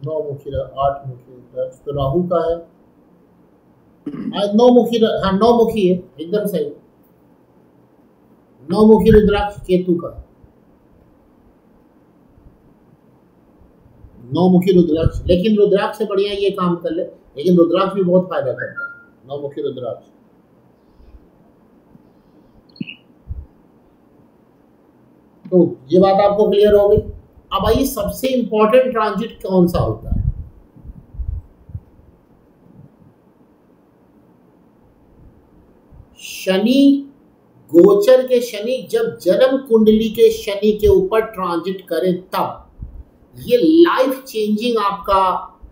9 मुखी 8 मुखी तो राहु का है, 9 मुखी, हाँ 9 मुखी है, एकदम सही। 9 मुखी रुद्राक्ष केतु का, 9 मुखी रुद्राक्ष। लेकिन रुद्राक्ष से बढ़िया ये काम कर ले, लेकिन रुद्राक्ष भी बहुत फायदा करता है, 9 मुखी रुद्राक्ष। तो ये बात आपको क्लियर हो गई। अब आइए सबसे इंपॉर्टेंट ट्रांजिट कौन सा होता है? शनि, गोचर के शनि जब जन्म कुंडली के शनि के ऊपर ट्रांजिट करे, तब ये लाइफ चेंजिंग आपका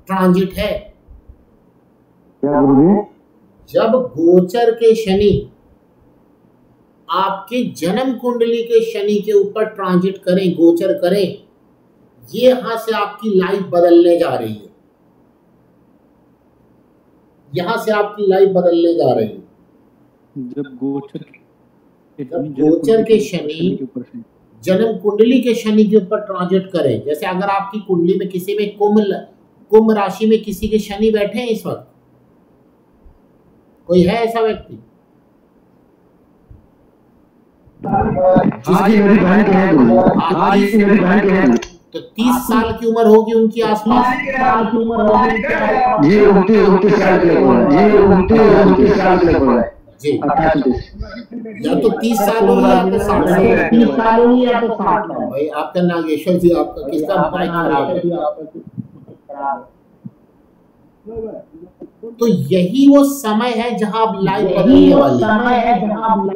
ट्रांजिट है। जब गोचर के शनि आपके जन्म कुंडली के शनि के ऊपर ट्रांजिट करें, गोचर करें, ये यहां से आपकी लाइफ बदलने जा रही है, यहां से आपकी लाइफ बदलने जा रही है। जब गोचर के शनि जन्म कुंडली के शनि के ऊपर ट्रांजिट करे, जैसे अगर आपकी कुंडली में किसी में कुंभ राशि में किसी के शनि बैठे हैं इस वक्त, कोई है ऐसा व्यक्ति? तो 30 साल की उम्र होगी उनकी, आसपास की उम्र होगी जी, या तो 30 साल हो या तो 60 साल हो या तो 60 साल। भाई आपका नागेश्वर जी, आपका किसका बाइक खराब है? तो यही वो समय है जहां आप लाइफ बदलने वाले, समय है जहां आप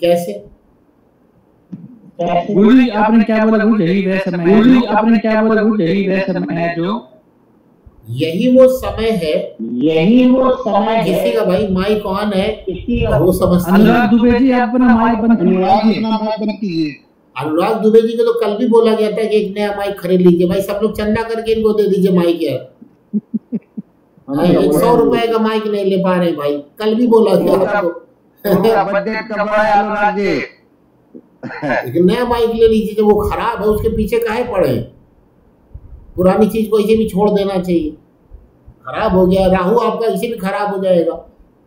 कैसे? गुरु जी आपने क्या बोला? यही वह समय है जो, यही वो समय है, यही वो समय है। किसी का भाई माइक ऑन है, वो समझता है। अनुराग दुबे जी अपना माइक बंद कीजिए। अनुराग दुबे जी को तो कल भी बोला गया था कि एक नया माइक खरीद लीजिए। भाई सब लोग चंदा करके इनको दे दीजिए माइक यार, 100 रुपए का माइक नहीं ले पा रहे भाई, कल भी बोला गया। नया बाइक ले लीजिए, जब वो खराब है उसके पीछे काहे पड़े, पुरानी चीज को इसे भी छोड़ देना चाहिए। खराब हो गया राहु आपका, इसे भी खराब हो जाएगा।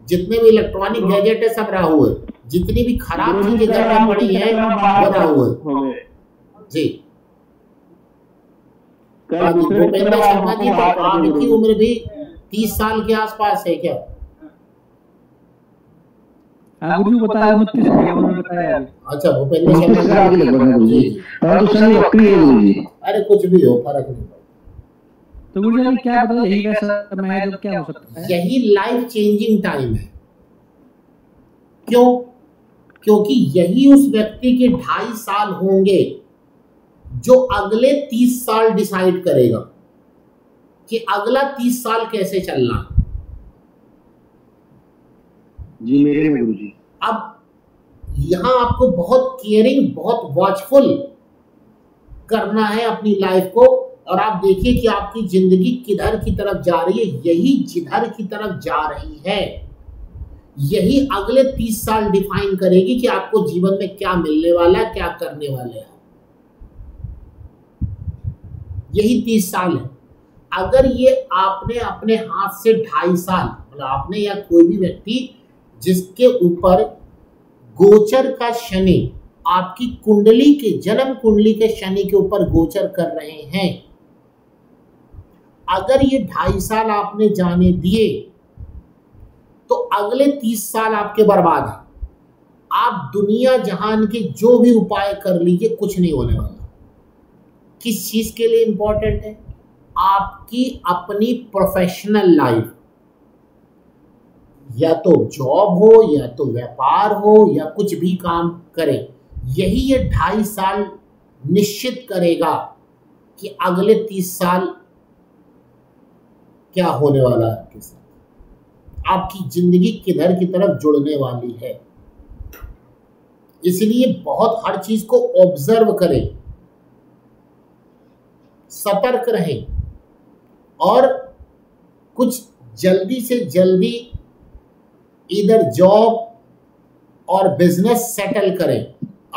जितने भी इलेक्ट्रॉनिक गैजेट है सब राहु है, जितनी भी खराब चीजें करना पड़ी है वो राहु है जी। भूपेंद्र शर्मा जी आपकी उम्र भी 30 साल के आसपास है क्या? अच्छा भूपेंद्र शर्मा जी, अरे कुछ भी हो फर्क नहीं। तो गुरुजी क्या बता, यही है जो क्या हो सकता है, यही लाइफ चेंजिंग टाइम है। क्यों? क्योंकि यही उस व्यक्ति के 2.5 साल होंगे जो अगले 30 साल डिसाइड करेगा कि अगला 30 साल कैसे चलना जी मेरे में गुरुजी। अब यहां आपको बहुत केयरिंग, बहुत वॉचफुल करना है अपनी लाइफ को, और आप देखिए कि आपकी जिंदगी किधर की तरफ जा रही है। यही जिधर की तरफ जा रही है यही अगले 30 साल डिफाइन करेगी कि आपको जीवन में क्या मिलने वाला है, क्या करने वाले हैं। यही 30 साल है। अगर ये आपने अपने हाथ से 2.5 साल, मतलब आपने या कोई भी व्यक्ति जिसके ऊपर गोचर का शनि, आपकी कुंडली के जन्म कुंडली के शनि के ऊपर गोचर कर रहे हैं, अगर ये 2.5 साल आपने जाने दिए तो अगले 30 साल आपके बर्बाद हैं। आप दुनिया जहान के जो भी उपाय कर लीजिए कुछ नहीं होने वाला। किस चीज के लिए इंपॉर्टेंट है? आपकी अपनी प्रोफेशनल लाइफ, या तो जॉब हो या तो व्यापार हो या कुछ भी काम करें, यही ये 2.5 साल निश्चित करेगा कि अगले 30 साल क्या होने वाला है आपके साथ, आपकी जिंदगी किधर की तरफ जुड़ने वाली है। इसलिए बहुत हर चीज को ऑब्जर्व करें, सतर्क रहें और कुछ जल्दी से जल्दी इधर जॉब और बिजनेस सेटल करें।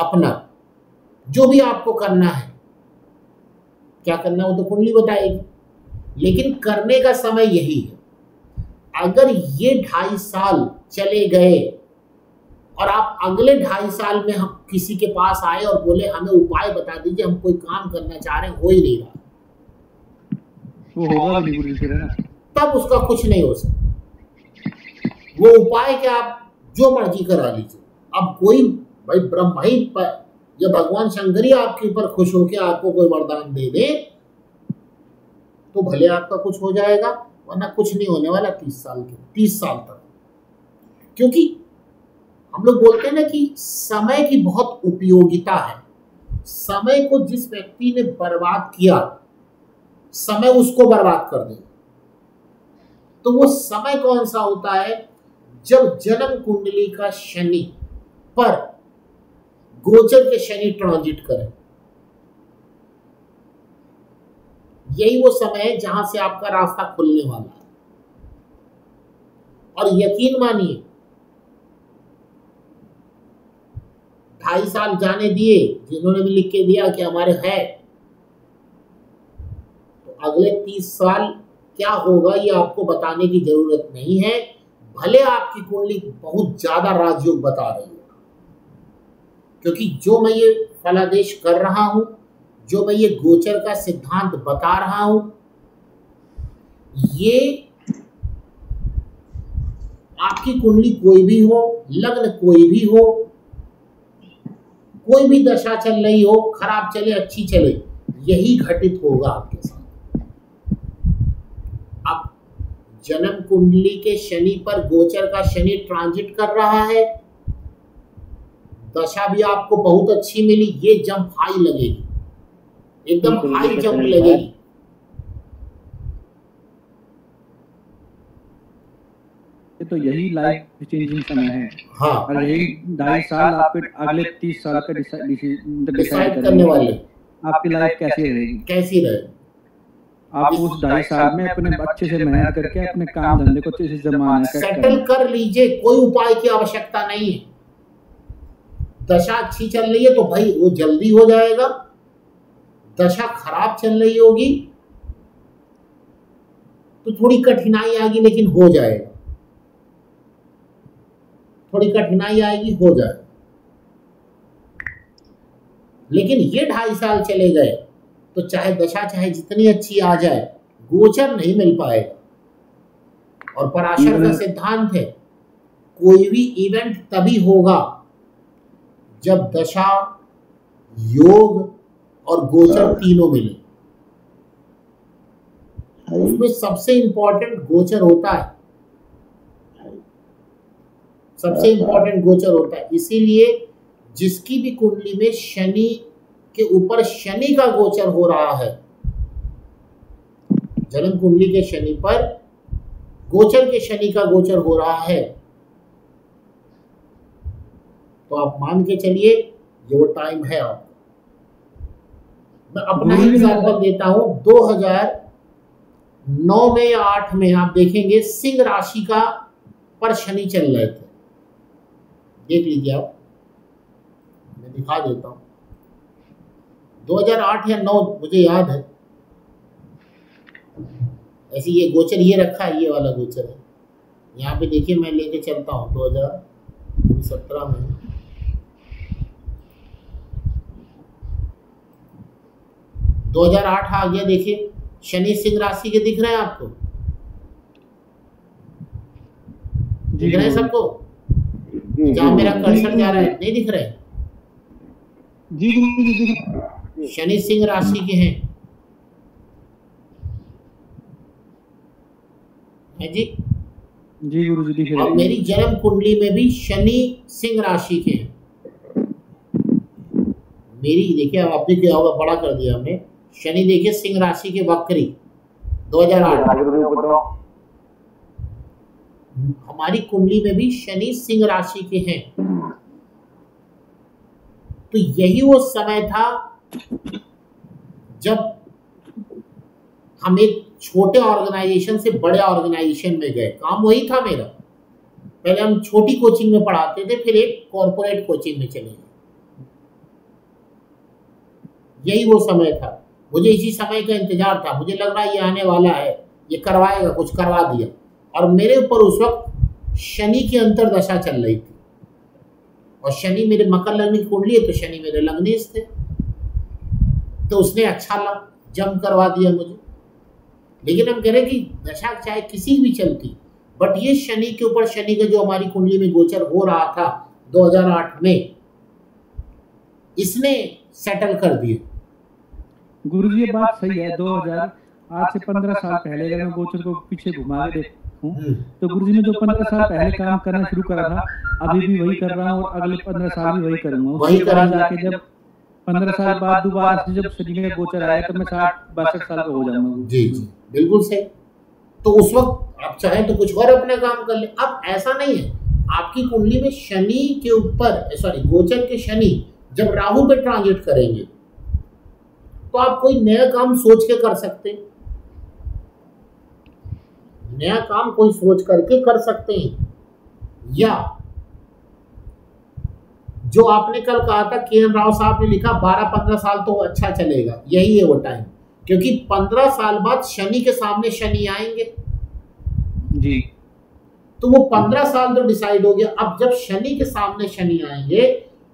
अपना जो भी आपको करना है, क्या करना है वो तो कुंडली बताएगी, लेकिन करने का समय यही है। अगर ये 2.5 साल चले गए और आप अगले 2.5 साल में हम किसी के पास आए और बोले हमें उपाय बता दीजिए, हम कोई काम करना चाह रहे हैं, हो ही नहीं रहा, तब उसका कुछ नहीं हो सकता। वो उपाय क्या आप जो मर्जी करा लीजिए। अब कोई भाई ब्रह्मा ही या भगवान शंकर ही आपके ऊपर खुश होके आपको कोई वरदान दे दे तो भले आपका कुछ हो जाएगा, वरना कुछ नहीं होने वाला 30 साल तक। क्योंकि हम लोग बोलते हैं ना कि समय की बहुत उपयोगिता है। समय को जिस व्यक्ति ने बर्बाद किया, समय उसको बर्बाद कर देगा। तो वो समय कौन सा होता है? जब जन्म कुंडली का शनि पर गोचर के शनि ट्रांजिट करे, यही वो समय है जहां से आपका रास्ता खुलने वाला है। और यकीन मानिए 2.5 साल जाने दिए, जिन्होंने भी लिख के दिया कि हमारे है, अगले 30 साल क्या होगा ये आपको बताने की जरूरत नहीं है। भले आपकी कुंडली बहुत ज्यादा राजयोग बता रही है, क्योंकि जो मैं ये फलादेश कर रहा हूं, जो मैं ये गोचर का सिद्धांत बता रहा हूं, ये आपकी कुंडली कोई भी हो, लग्न कोई भी हो, कोई भी दशा चल रही हो, खराब चले अच्छी चले, यही घटित होगा आपके साथ। जन्म कुंडली के शनि पर गोचर का शनि ट्रांजिट कर रहा है, दशा भी आपको बहुत अच्छी मिली, ये जंप हाई लगेगी, एकदम हाई जंप लगेगी। ये तो यही लाइफ चेंजिंग समय है। हाँ, और यही 2.5 साल आप अगले 30 साल का डिसाइड करने वाले, आपकी लाइफ कैसी रहेगी, आप उस 2.5 साल में अपने अच्छे से मेहनत करके अपने काम धंधे को अच्छे से सेटल कर लीजिए। कोई उपाय की आवश्यकता नहीं है। दशा अच्छी चल रही है तो भाई वो जल्दी हो जाएगा, दशा खराब चल रही होगी तो थोड़ी कठिनाई आएगी, लेकिन हो जाएगा। थोड़ी कठिनाई आएगी, हो जाएगा। लेकिन ये 2.5 साल चले गए तो चाहे दशा चाहे जितनी अच्छी आ जाए, गोचर नहीं मिल पाएगा। और पराशर का सिद्धांत है, कोई भी इवेंट तभी होगा जब दशा, योग और गोचर तीनों मिले। उसमें सबसे इंपॉर्टेंट गोचर होता है, सबसे इंपॉर्टेंट गोचर होता है। इसीलिए जिसकी भी कुंडली में शनि के ऊपर शनि का गोचर हो रहा है, जन्म कुंडली के शनि पर गोचर के शनि का गोचर हो रहा है, तो आप मान के चलिए ये वो टाइम है। आप, मैं अपना ही एग्जाम्पल देता हूं, 2009 में या 8 में आप देखेंगे सिंह राशि का पर शनि चल रहे थे। देख लीजिए आप, मैं दिखा देता हूं, 2008 या 9 मुझे याद है। ऐसे ये गोचर ये रखा है, ये वाला गोचर है, यहाँ पे देखिए मैं लेके चलता हूँ 2017 में। दो 2008 आ गया, देखिए शनि सिंह राशि के दिख रहे हैं आपको, दिख रहे हैं सबको, जहाँ मेरा कर्सर जा रहा है नहीं दिख रहे जी, शनि सिंह राशि के हैं जी जी गुरुजी दिख रहे हैं। मेरी जन्म कुंडली में भी शनि सिंह राशि के हैं। मेरी देखिए आपने क्या होगा, बड़ा कर दिया हमने, शनि देखिए सिंह राशि के बकरी 2008। हमारी कुंडली में भी शनि सिंह राशि के हैं, तो यही वो समय था जब हम एक छोटे ऑर्गेनाइजेशन से बड़े ऑर्गेनाइजेशन में गए। काम वही था मेरा, पहले हम छोटी कोचिंग में पढ़ाते थे, फिर एक कॉर्पोरेट कोचिंग में चले गए। यही वो समय था, मुझे इसी समय का इंतजार था। मुझे लग रहा है ये आने वाला है, ये करवाएगा, कुछ करवा दिया। और मेरे ऊपर उस वक्त शनि की अंतर्दशा चल रही थी, और शनि मेरे मकर लग्न की कुंडली है, तो शनि मेरे लग्नेश थे, तो उसने अच्छा जम करवा दिया मुझे। लेकिन हम कह रहे कि दशा चाहे किसी भी चलती, बट ये शनि के ऊपर शनि का जो हमारी कुंडली में गोचर हो रहा था 2008 में, इसने सेटल कर दिया। गुरुजी ये बात सही है, 2000 आज से 15 साल पहले अगर मैं गोचर को पीछे घुमा के देखूं तो गुरुजी ने जो 15 साल पहले काम करना शुरू करा था, अभी भी वही कर रहा हूँ और अगले 15 साल भी वही करूंगा। जब 15 साल बाद दोबारा जब शनि का गोचर आया तो मैं 60-62 साल का हो जाऊंगा। जी जी बिल्कुल सही। तो उस वक्त आप चाहे तो कुछ और अपना काम कर ले। अब ऐसा नहीं है, आपकी कुंडली में शनि के ऊपर गोचर के शनि जब राहु पे ट्रांजिट करेंगे तो आप कोई नया काम सोच के कर सकते हैं, नया काम कोई सोच करके कर सकते हैं। या जो आपने कल कहा था, केएन राव साहब ने लिखा 12-15 साल तो अच्छा चलेगा, यही है वो टाइम, क्योंकि 15 साल बाद शनि के सामने शनि आएंगे जी, तो वो 15 साल तो डिसाइड हो गया। अब जब शनि के सामने शनि आएंगे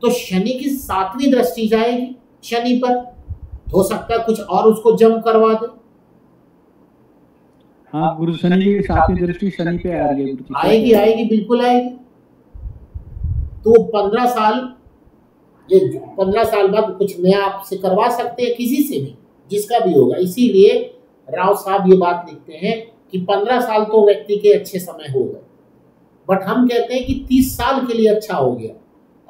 तो शनि की 7वीं दृष्टि जाएगी शनि पर, हो सकता है कुछ और उसको जम करवा दे। हाँ गुरु, शनि की 7वीं दृष्टि शनि पे आ रही है, आएगी आएगी बिल्कुल आएगी। तो 15 साल बाद कुछ नया आपसे करवा सकते हैं, किसी से भी, जिसका भी होगा। इसीलिए राव साहब ये बात लिखते हैं कि 15 साल तो व्यक्ति के अच्छे समय हो गए, बट हम कहते हैं कि 30 साल के लिए अच्छा हो गया।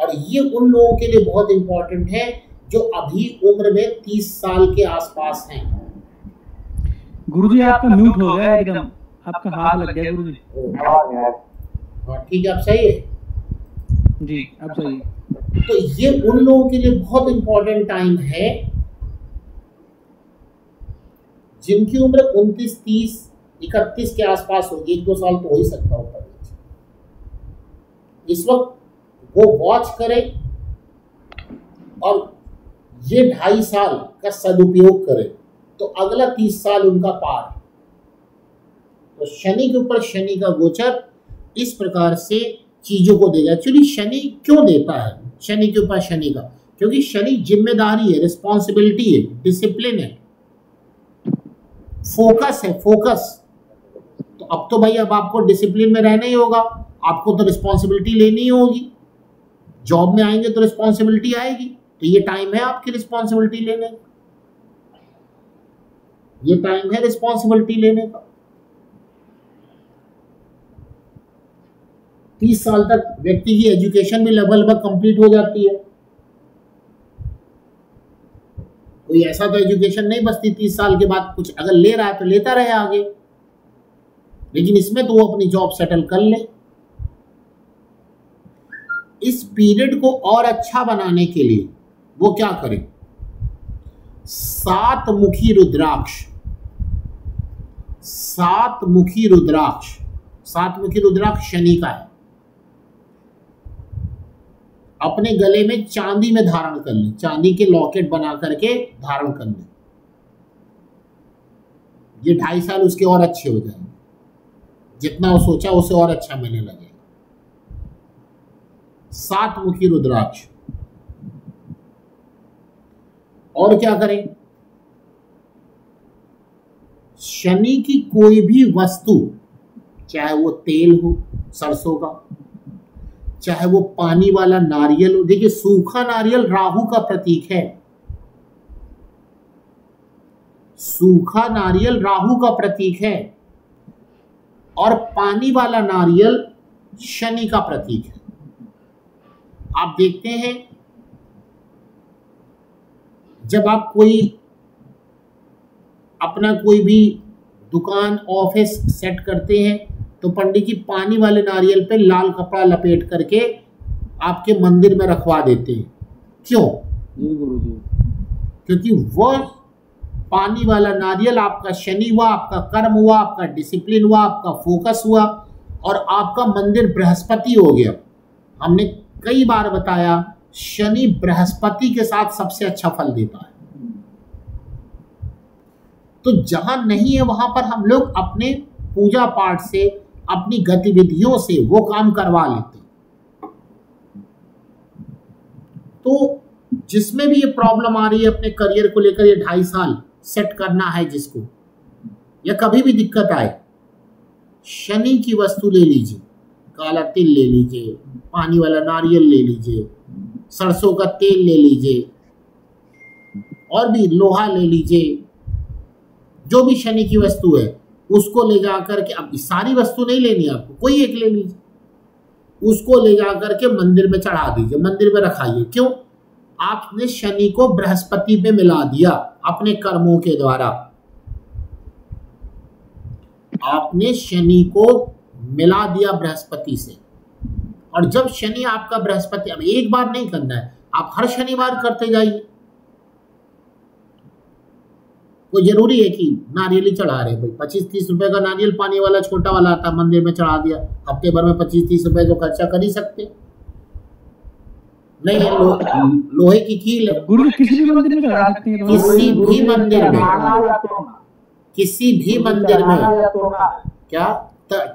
और ये उन लोगों के लिए बहुत इम्पोर्टेंट है जो अभी उम्र में 30 साल के आसपास हैं। गुरुजी आपका म्यूट हो गया एकदम, आपका हाथ लग गया गुरुजी। हाँ ठीक है, आप सही है जी, अब सही। तो ये उन लोगों के लिए बहुत इंपॉर्टेंट टाइम है जिनकी उम्र 29, 30, 31 के आसपास होगी, 1-2 साल तो हो ही सकता होता है। इस वक्त वो वॉच करें और ये 2.5 साल का सदुपयोग करें तो अगला 30 साल उनका पार। तो शनि के ऊपर शनि का गोचर इस प्रकार से चीजों को देगा। एक्चुअली शनि क्यों देता है शनि के ऊपर शनि का? क्योंकि शनि जिम्मेदारी है, रिस्पॉन्सिबिलिटी है, डिसिप्लिन है, फोकस है, फोकस। तो अब तो भाई अब आपको डिसिप्लिन में रहना ही होगा, आपको तो रिस्पॉन्सिबिलिटी लेनी ही होगी। जॉब में आएंगे तो रिस्पॉन्सिबिलिटी आएगी, तो ये टाइम है आपकी रिस्पॉन्सिबिलिटी लेने का, ये टाइम है रिस्पॉन्सिबिलिटी लेने का। 30 साल तक व्यक्ति की एजुकेशन भी लगभग कंप्लीट हो जाती है, कोई ऐसा तो एजुकेशन नहीं बचती 30 साल के बाद। कुछ अगर ले रहा है तो लेता रहे आगे, लेकिन इसमें तो वो अपनी जॉब सेटल कर ले। इस पीरियड को और अच्छा बनाने के लिए वो क्या करें? 7 मुखी रुद्राक्ष शनि का है, अपने गले में चांदी में धारण कर ले, चांदी के लॉकेट बना करके धारण कर ले। ये 2.5 साल उसके और अच्छे हो जाएंगे, जितना वो सोचा उसे और अच्छा मिलने लगेगा। 7 मुखी रुद्राक्ष। और क्या करें? शनि की कोई भी वस्तु, चाहे वो तेल हो सरसों का, चाहे वो पानी वाला नारियल हो। देखिए सूखा नारियल राहु का प्रतीक है, सूखा नारियल राहु का प्रतीक है और पानी वाला नारियल शनि का प्रतीक है। आप देखते हैं जब आप कोई अपना कोई भी दुकान ऑफिस सेट करते हैं तो पंडित जी पानी वाले नारियल पे लाल कपड़ा लपेट करके आपके मंदिर में रखवा देते हैं। क्यों? क्योंकि वह पानी वाला नारियल आपका शनि हुआ, आपका कर्म हुआ, आपका डिसिप्लिन हुआ, आपका फोकस हुआ और आपका मंदिर बृहस्पति हो गया। हमने कई बार बताया शनि बृहस्पति के साथ सबसे अच्छा फल देता है। तो जहां नहीं है वहां पर हम लोग अपने पूजा पाठ से, अपनी गतिविधियों से वो काम करवा लेते हैं। तो जिसमें भी ये प्रॉब्लम आ रही है अपने करियर को लेकर, ये 2.5 साल सेट करना है जिसको, या कभी भी दिक्कत आए, शनि की वस्तु ले लीजिए, काला तिल ले लीजिए, पानी वाला नारियल ले लीजिए, सरसों का तेल ले लीजिए और भी लोहा ले लीजिए, जो भी शनि की वस्तु है उसको ले जा करके। अब सारी वस्तु नहीं लेनी आपको, कोई एक ले लीजिए, उसको ले जा करके मंदिर में चढ़ा दीजिए, मंदिर में रखाइए। क्यों? आपने शनि को बृहस्पति पे मिला दिया अपने कर्मों के द्वारा, आपने शनि को मिला दिया बृहस्पति से। और जब शनि आपका बृहस्पति, अब एक बार नहीं करना है, आप हर शनिवार करते जाइए। कोई जरूरी है कि नारियल ही चढ़ा रहे भाई, 25-30 रुपए का नारियल पानी वाला छोटा वाला आता है, मंदिर में चढ़ा दिया, हफ्ते भर में 25-30 रुपए को खर्चा कर ही सकते नहीं। लोहे की कील गुरु किसी भी मंदिर में क्या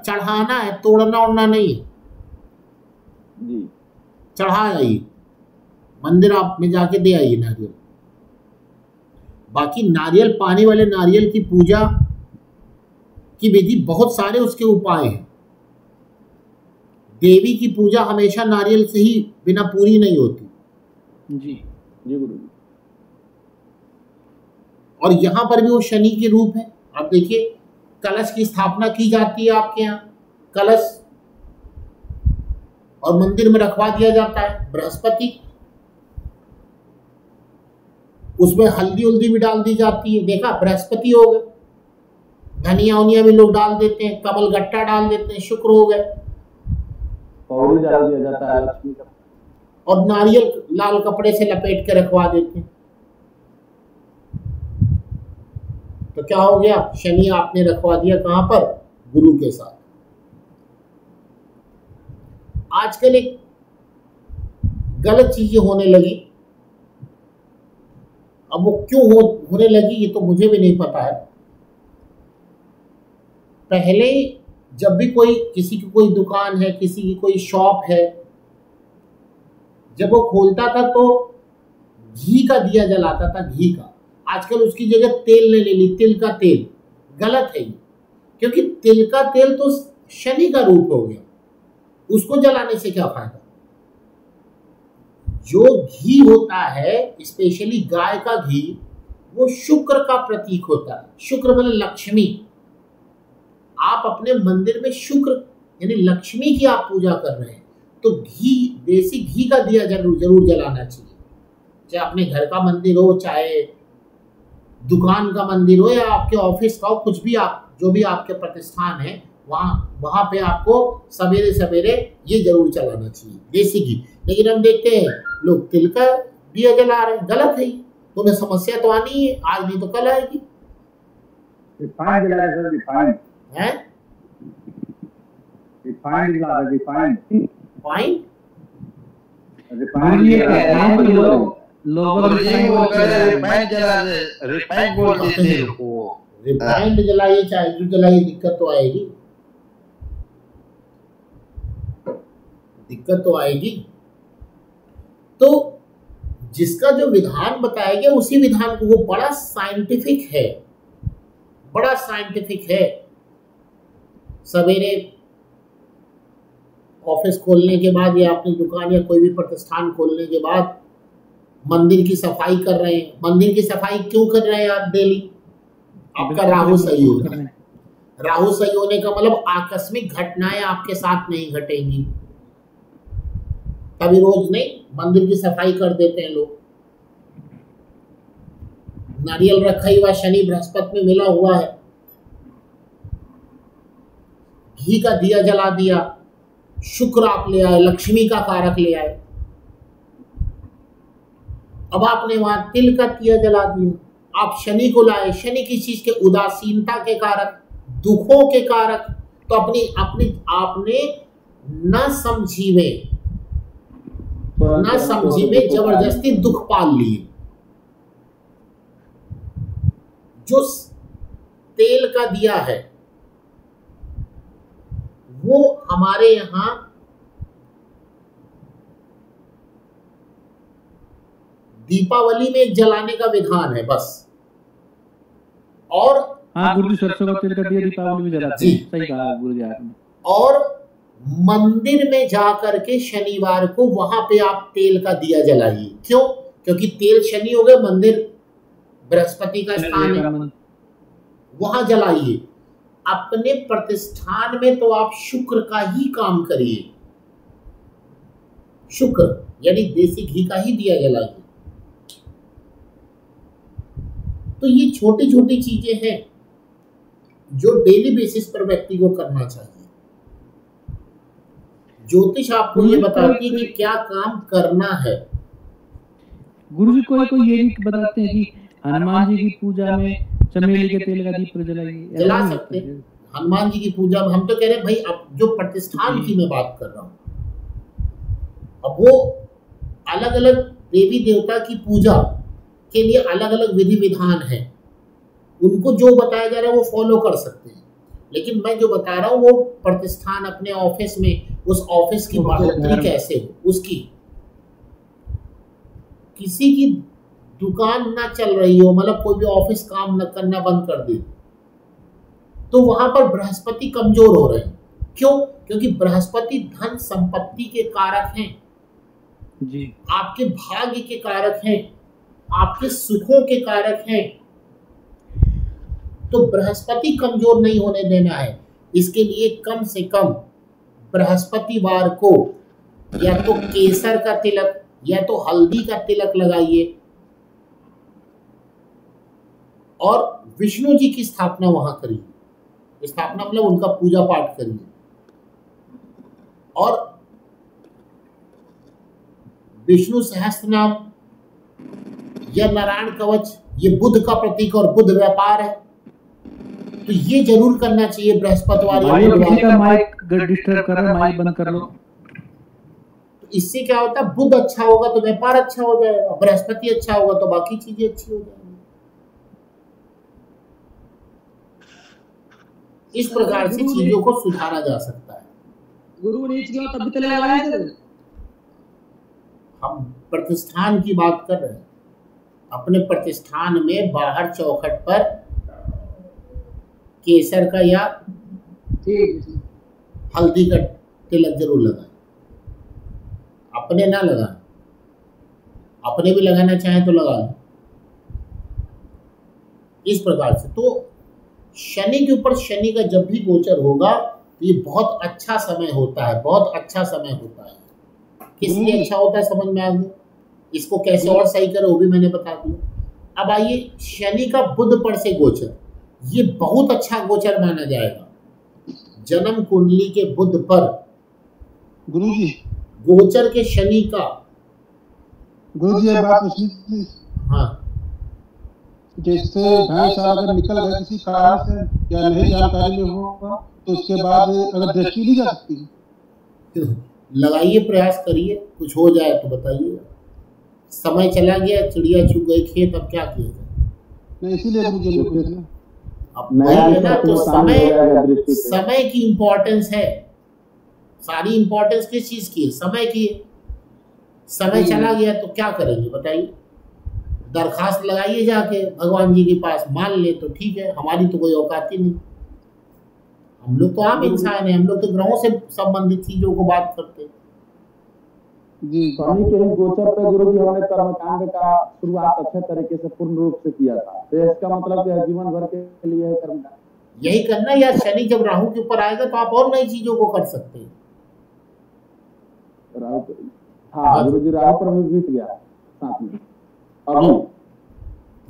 चढ़ाना है, तोड़ना ओढ़ना नहीं है, चढ़ा आइए मंदिर आप में जाके दे आइए नारियल। बाकी नारियल पानी वाले नारियल की पूजा की विधि बहुत सारे उसके उपाय हैं। देवी की पूजा हमेशा नारियल से ही बिना पूरी नहीं होती। जी गुरु। और यहाँ पर भी वो शनि के रूप है। आप देखिए कलश की स्थापना की जाती है आपके यहाँ, कलश और मंदिर में रखवा दिया जाता है बृहस्पति, उसमें हल्दी उल्दी भी डाल दी जाती है। देखा, बृहस्पति हो गए, धनिया उनिया भी लोग डाल देते हैं, कमल गट्टा डाल देते हैं, शुक्र हो गए, और नारियल लाल कपड़े से लपेट के रखवा देते हैं। तो क्या हो गया, शनि आपने रखवा दिया कहां पर, गुरु के साथ। आजकल एक गलत चीजें होने लगी, अब वो क्यों होने लगी ये तो मुझे भी नहीं पता है। पहले जब भी कोई किसी की कोई दुकान है, किसी की कोई शॉप है, जब वो खोलता था तो घी का दिया जलाता था, घी का। आजकल उसकी जगह तेल ले ली, तिल का तेल। गलत है ये, क्योंकि तिल का तेल तो शनि का रूप हो गया, उसको जलाने से क्या फायदा। जो घी होता है, स्पेशली गाय का घी, वो शुक्र का प्रतीक होता है। शुक्र मतलब लक्ष्मी। आप अपने मंदिर में शुक्र यानी लक्ष्मी की आप पूजा कर रहे हैं तो घी, देसी घी का दिया जरूर जलाना चाहिए। चाहे अपने घर का मंदिर हो, चाहे दुकान का मंदिर हो, या आपके ऑफिस का हो, कुछ भी आप जो भी आपके प्रतिष्ठान है वहाँ पे आपको सवेरे सवेरे ये जरूर चलाना चाहिए, देसी घी। लेकिन हम देखते हैं लोग तिल का दिया जला रहे हैं, गलत है। तुम्हें समस्या तो आनी है, आज नहीं तो कल आएगी। रिफाइंड जला रहे हैं, रिफाइंड हैं, रिफाइंड जला रहे हैं, रिफाइंड फाइन रिफाइंड। ये कह रहे हैं कि लोग रिफाइंड जला रहे हैं, रिफाइंड बोल देते हैं लोगों को। रिफाइंड जलाइए, चाहे जो जलाइए, दिक्कत तो आएगी, दिक्कत तो आएगी। तो जिसका जो विधान बताया गया उसी विधान को, वो बड़ा साइंटिफिक है, बड़ा साइंटिफिक है। सवेरे ऑफिस खोलने के बाद या अपनी दुकान या कोई भी प्रतिष्ठान खोलने के बाद मंदिर की सफाई कर रहे हैं। मंदिर की सफाई क्यों कर रहे हैं आप डेली? आपका राहु सही हो रहा है। राहु सही होने का मतलब आकस्मिक घटनाएं आपके साथ नहीं घटेंगी। कभी रोज नहीं, मंदिर की सफाई कर देते हैं लोग। नारियल रखा हुआ शनि बृहस्पति में मिला हुआ है, घी का दिया जला दिया, शुक्र आप ले आए, लक्ष्मी का कारक ले आए। अब आपने वहां तिल का दिया जला दिया, आप शनि को लाए, शनि की चीज के उदासीनता के कारक, दुखों के कारक। तो अपनी आपने न समझी में जबरदस्ती दुख पाल लिए। जो तेल का दिया है वो हमारे यहां दीपावली में जलाने का विधान है बस। और गुरु सरसों का तेल का दिया दीपावली में जलाते हैं, सही कहा गुरु जी आपने। और मंदिर में जा करके शनिवार को वहां पे आप तेल का दिया जलाइए। क्यों? क्योंकि तेल शनि हो गया, मंदिर बृहस्पति का स्थान है, वहां जलाइए। अपने प्रतिष्ठान में तो आप शुक्र का ही काम करिए, शुक्र यानी देसी घी का ही दिया जलाइए। तो ये छोटी छोटी चीजें हैं जो डेली बेसिस पर व्यक्ति को करना चाहिए। ज्योतिष आपको ये बताती है कि क्या काम करना है। गुरु जी कोई कोई ये भी बताते हैं कि हनुमान जी की पूजा में चमेली के तेल का दीप जलाइए, जला सकते हैं हनुमान जी की पूजा में। हम तो कह रहे हैं भाई, अब जो प्रतिष्ठान की मैं बात कर रहा हूँ, अब वो अलग अलग देवी देवता की पूजा के लिए अलग अलग विधि विधान है, उनको जो बताया जा रहा है वो फॉलो कर सकते हैं। लेकिन मैं जो बता रहा हूँ वो प्रतिष्ठान, अपने ऑफिस में उस ऑफिस की बढ़ोतरी कैसे हो उसकी। किसी की दुकान ना चल रही हो, मतलब कोई भी ऑफिस काम न करना बंद कर दे, तो वहां पर बृहस्पति कमजोर हो रहे हैं। क्यों? क्योंकि बृहस्पति धन संपत्ति के कारक हैं जी, आपके भाग्य के कारक हैं, आपके सुखों के कारक हैं। तो बृहस्पति कमजोर नहीं होने देना है। इसके लिए कम से कम बृहस्पतिवार को या तो केसर का तिलक या तो हल्दी का तिलक लगाइए और विष्णु जी की स्थापना वहां करिए। स्थापना मतलब उनका पूजा पाठ करिए। और विष्णु सहस्त्रनाम या नारायण कवच, ये बुध का प्रतीक और बुध व्यापार है, तो ये जरूर करना चाहिए बृहस्पतिवार। इससे क्या होता है, बुध अच्छा होगा तो व्यापार अच्छा हो जाएगा, बृहस्पति अच्छा होगा तो बाकी चीजें अच्छी हो जाएंगी। इस प्रकार से चीजों को सुधारा जा सकता है। गुरु नीच क्यों तब तक लगाया है? हम प्रतिष्ठान की बात कर रहे हैं। अपने प्रतिष्ठान में बाहर चौखट पर केसर का या हल्दी का तिलक जरूर लगाएं, अपने ना लगाएं। अपने भी लगाना चाहें तो लगा लें। इस प्रकार से तो शनि के ऊपर, शनि का जब भी गोचर होगा तो ये बहुत अच्छा समय होता है, बहुत अच्छा समय होता है। किसलिए अच्छा होता है समझ में आ गया? इसको कैसे और सही करें वो भी मैंने बता दिया। अब आइए, शनि का बुध पर से गोचर, ये बहुत अच्छा गोचर माना जाएगा। जन्म कुंडली के बुध पर गुरु जी, गोचर के शनि का गुरु जी बात पूछनी। हाँ, जैसे ढाई साल अगर निकल गए किसी कारण से या नहीं जानकारी में होगा तो उसके बाद अगर दृष्टि ली जा सकती है? लगाइए, प्रयास करिए, कुछ हो जाए तो बताइएगा। समय चला गया, चिड़िया चुग गई खेत, अब क्या किया जाए? इसीलिए मुझे अब नया तो समय की इम्पोर्टेंस है। सारी इम्पोर्टेंस किस चीज की है? समय की है। समय चला गया तो क्या करेंगे बताइए? दरखास्त लगाइए जाके भगवान जी के पास, मान ले तो ठीक है, हमारी तो कोई औकात ही नहीं। हम लोग तो आम इंसान है, हम लोग तो ग्रहों से संबंधित चीजों को बात करते हैं। जी, गोचर पे गुरु जी हमने कर्मकांड का शुरुआत अच्छे तरीके से पूर्ण रूप से किया था, तो इसका मतलब कि जीवन भर के लिए कर्मकांड यही करना। या शनि जब राहु के ऊपर आएगा तो आप और नई चीजों को कर सकते हैं। हाँ, गुरु जी राहु पर भी बीत गया, साथ में अब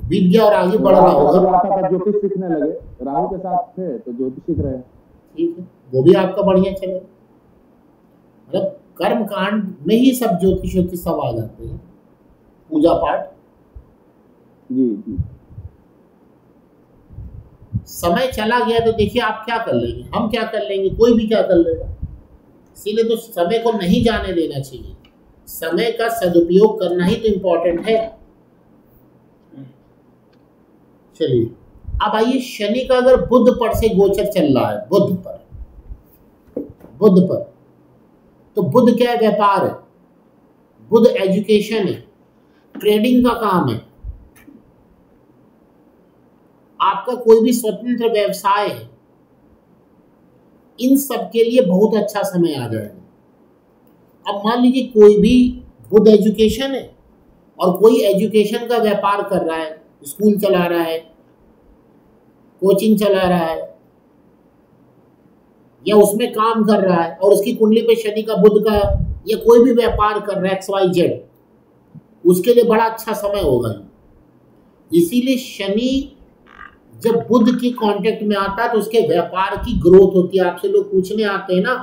बीत गया और आगे बढ़ रहा होगा। ज्योतिष सीखने लगे, राहु के साथ थे तो ज्योतिष सीख रहे हैं, ठीक है, वो भी आपका बढ़िया चले। मतलब कर्म कांड में ही सब ज्योतिष सब आ जाते हैं, पूजा पाठ। जी, समय चला गया तो देखिए आप क्या कर लेंगे, हम क्या कर लेंगे, कोई भी क्या कर लेगा। इसीलिए तो समय को नहीं जाने देना चाहिए, समय का सदुपयोग करना ही तो इम्पोर्टेंट है। चलिए अब आइए, शनि का अगर बुध पर से गोचर चल रहा है, बुध पर तो बुध क्या है? व्यापार है, बुध एजुकेशन है, ट्रेडिंग का काम है, आपका कोई भी स्वतंत्र व्यवसाय है, इन सब के लिए बहुत अच्छा समय आ जाएगा। अब मान लीजिए कोई भी बुध एजुकेशन है और कोई एजुकेशन का व्यापार कर रहा है, स्कूल चला रहा है, कोचिंग चला रहा है या उसमें काम कर रहा है और उसकी कुंडली पे शनि का बुध का, या कोई भी व्यापार कर रहा है XYZ, उसके लिए बड़ा अच्छा समय होगा। इसीलिए शनि जब बुध के कांटेक्ट में आता है तो उसके व्यापार की ग्रोथ होती है। आपसे लोग पूछने आते हैं ना,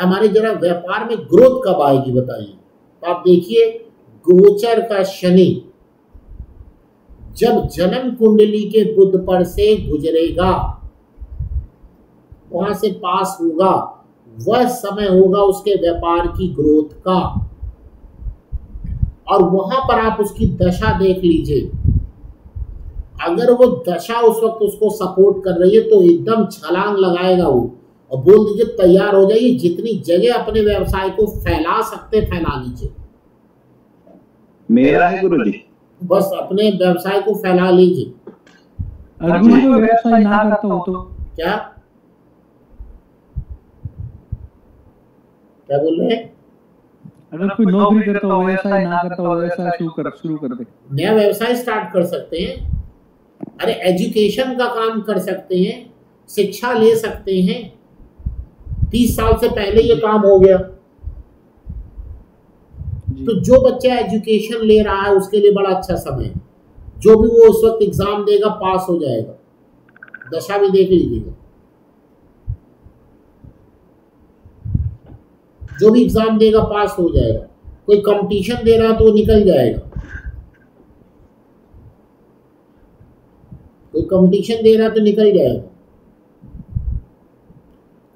हमारे जरा व्यापार में ग्रोथ कब आएगी बताइए? तो आप देखिए, गोचर का शनि जब जन्म कुंडली के बुध पर से गुजरेगा, वहां से पास होगा, वह समय होगा उसके व्यापार की ग्रोथ का। और वहां पर आप उसकी दशा देख लीजिए, अगर वो दशा उस वक्त उसको सपोर्ट कर रही है तो एकदम छलांग लगाएगा वो, और बोल दीजिए तैयार हो जाइए, जितनी जगह अपने व्यवसाय को फैला सकते फैला लीजिए। मेरा है गुरु जी, बस अपने व्यवसाय को फैला लीजिए। व्यवसाय ना करता हो तो क्या क्या बोल रहे हैं? अगर कोई नौकरी करता हो, व्यवसाय ना करता हो, व्यवसाय शुरू कर दे, नया व्यवसाय स्टार्ट कर सकते हैं। अरे एजुकेशन का काम कर सकते हैं, शिक्षा ले सकते हैं। 30 साल से पहले ये काम हो गया तो जो बच्चा एजुकेशन ले रहा है उसके लिए बड़ा अच्छा समय है। जो भी वो उस वक्त एग्जाम देगा पास हो जाएगा। दशा भी देख लीजिएगा, जो भी एग्जाम देगा पास हो जाएगा। कोई कंपटीशन दे रहा तो निकल जाएगा, कोई कंपटीशन दे रहा तो निकल जाएगा।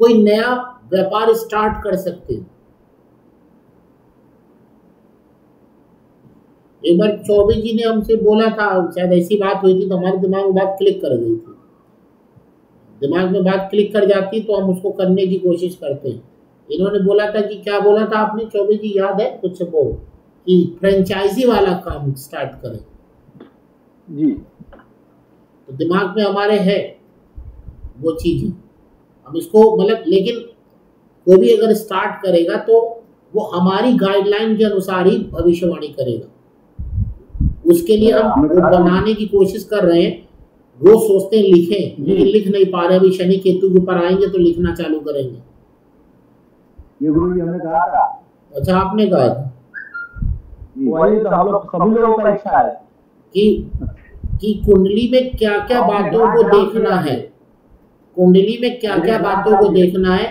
कोई नया व्यापार स्टार्ट कर सकते हो। एक बार चौबे जी ने हमसे बोला था, शायद ऐसी बात हुई थी तो हमारे दिमाग में बात क्लिक कर गई थी। दिमाग में बात क्लिक कर जाती तो हम उसको करने की कोशिश करते हैं। इन्होंने बोला था कि क्या बोला था आपने चौबे जी, याद है? कुछ को कि फ्रेंचाइजी वाला काम स्टार्ट करें जी। तो दिमाग में हमारे है वो चीज़ें, हम इसको मतलब, लेकिन वो भी अगर स्टार्ट करेगा तो वो हमारी गाइडलाइन के अनुसार ही भविष्यवाणी करेगा। उसके लिए हम बनाने की कोशिश कर रहे हैं। वो सोचते हैं लिखें, लेकिन लिख नहीं पा रहे। अभी शनि केतु के ऊपर आएंगे तो लिखना चालू करेंगे। ये गुरु जी हमने कहा था। अच्छा आपने कहा था। वही तो हम लोग सभी लोगों का इच्छा है कि कुंडली में क्या क्या बातों को देखना है। कुंडली में क्या क्या बातों को देखना है।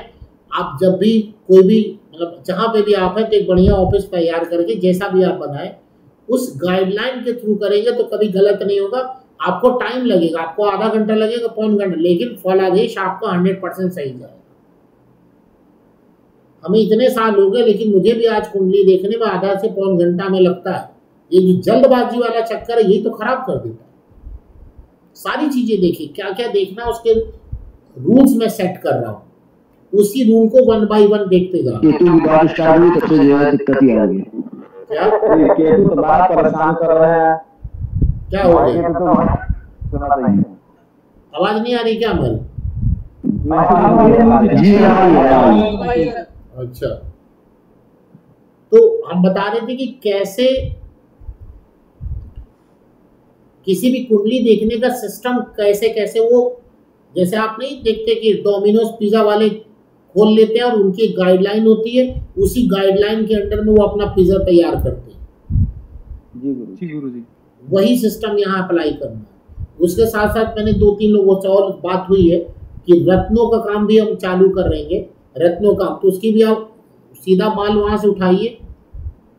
आप जब भी कोई भी मतलब जहाँ पे भी आप हैं तो एक बढ़िया ऑफिस तैयार करके जैसा भी आप बनाए उस गाइडलाइन के थ्रू करेंगे तो कभी गलत नहीं होगा। आपको टाइम लगेगा, आपको आधा घंटा लगेगा, पौन घंटा, लेकिन फलादेश आपका 100% सही जाएगा। हमें इतने साल हो गए लेकिन मुझे भी आज कुंडली देखने में आधा से पौन घंटा में लगता है। ये जो जल्दबाजी वाला चक्कर है यही तो खराब कर देता है। सारी चीजें देखिए क्या क्या देखना है, उसके रूल्स में सेट कर रहा हूँ। उसी रूल को 1 by 1 देखते जा रहा है। क्या हो रहा है? आवाज नहीं आ रही क्या हमारी? अच्छा, तो हम बता रहे थे कि कैसे किसी भी कुंडली देखने का सिस्टम कैसे कैसे, वो जैसे आप नहीं देखते कि डोमिनोज पिज़्ज़ा वाले खोल लेते हैं और उनकी गाइडलाइन होती है, उसी गाइडलाइन के अंडर में वो अपना पिज़्ज़ा तैयार करते हैं। जी गुरु जी, वही सिस्टम यहाँ अप्लाई करना है। उसके साथ साथ मैंने 2-3 लोगों से और बात हुई है कि रत्नों का काम भी हम चालू कर रहेंगे। रत्नों का तो उसकी भी आप सीधा माल वहाँ से उठाइए,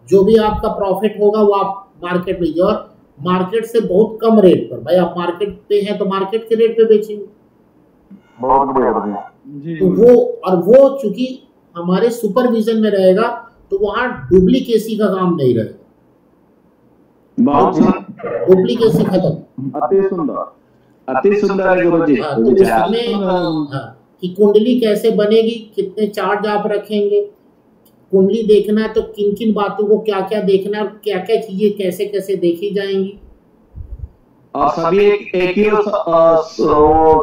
जो भी आपका प्रॉफिट होगा वो आप मार्केट में, और मार्केट से बहुत कम रेट पर। भाई आप मार्केट पे हैं तो मार्केट के रेट पे बेचेंगे तो वो, और वो चूंकि हमारे सुपरविजन में रहेगा तो वहाँ डुप्लीकेसी का काम नहीं रहेगा। डुप्लीकेसी खत्म। अति सुंदर है गुरुजी। हाँ, तो उसमें कि कुंडली कैसे बनेगी, कितने चार्ट आप रखेंगे, कुंडली देखना है तो किन किन बातों को क्या क्या देखना है, क्या क्या चीजें कैसे कैसे देखी जाएंगी। और सभी एक ही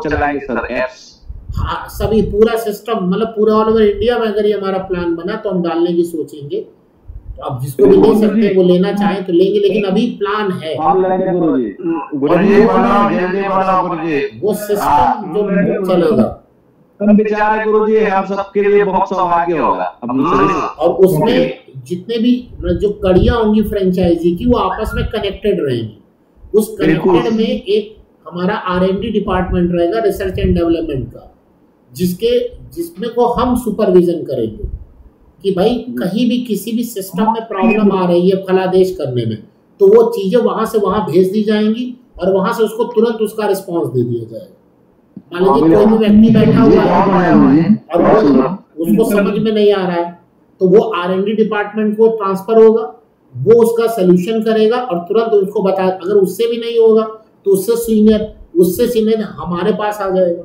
चलाएंगे सर एप्स। हाँ, सभी पूरा सिस्टम मतलब पूरा ऑल ओवर इंडिया में अगर ये हमारा प्लान बना तो हम डालने की सोचेंगे। तो आप जिसको भी ले सकते हैं वो लेना चाहें तो लेंगे, लेकिन अभी प्लान है। वो सिस्टम जो चलेगा विचार है गुरुजी, हम सबके लिए बहुत सौभाग्य होगा। और उसमें जितने भी जो कड़ियां होंगी फ्रेंचाइजी की वो आपस में कनेक्टेड रहेंगी। उस कनेक्टेड में एक हमारा R&D डिपार्टमेंट रहेगा, रिसर्च एंड डेवलपमेंट का, जिसमें को हम सुपरविजन करेंगे कि भाई कहीं भी किसी भी सिस्टम में प्रॉब्लम आ रही है फलादेश करने में तो वो चीजें वहां से वहां भेज दी जाएंगी और वहां से उसको तुरंत उसका रिस्पॉन्स दे दिया जाएगा। कोई भी व्यक्ति बैठा हुआ है और उसको समझ में नहीं आ रहा है तो वो R&D डिपार्टमेंट को ट्रांसफर होगा, वो उसका सलूशन करेगा और तुरंत उसको बता। अगर उससे भी नहीं होगा तो उससे सीनियर हमारे पास आ जाएगा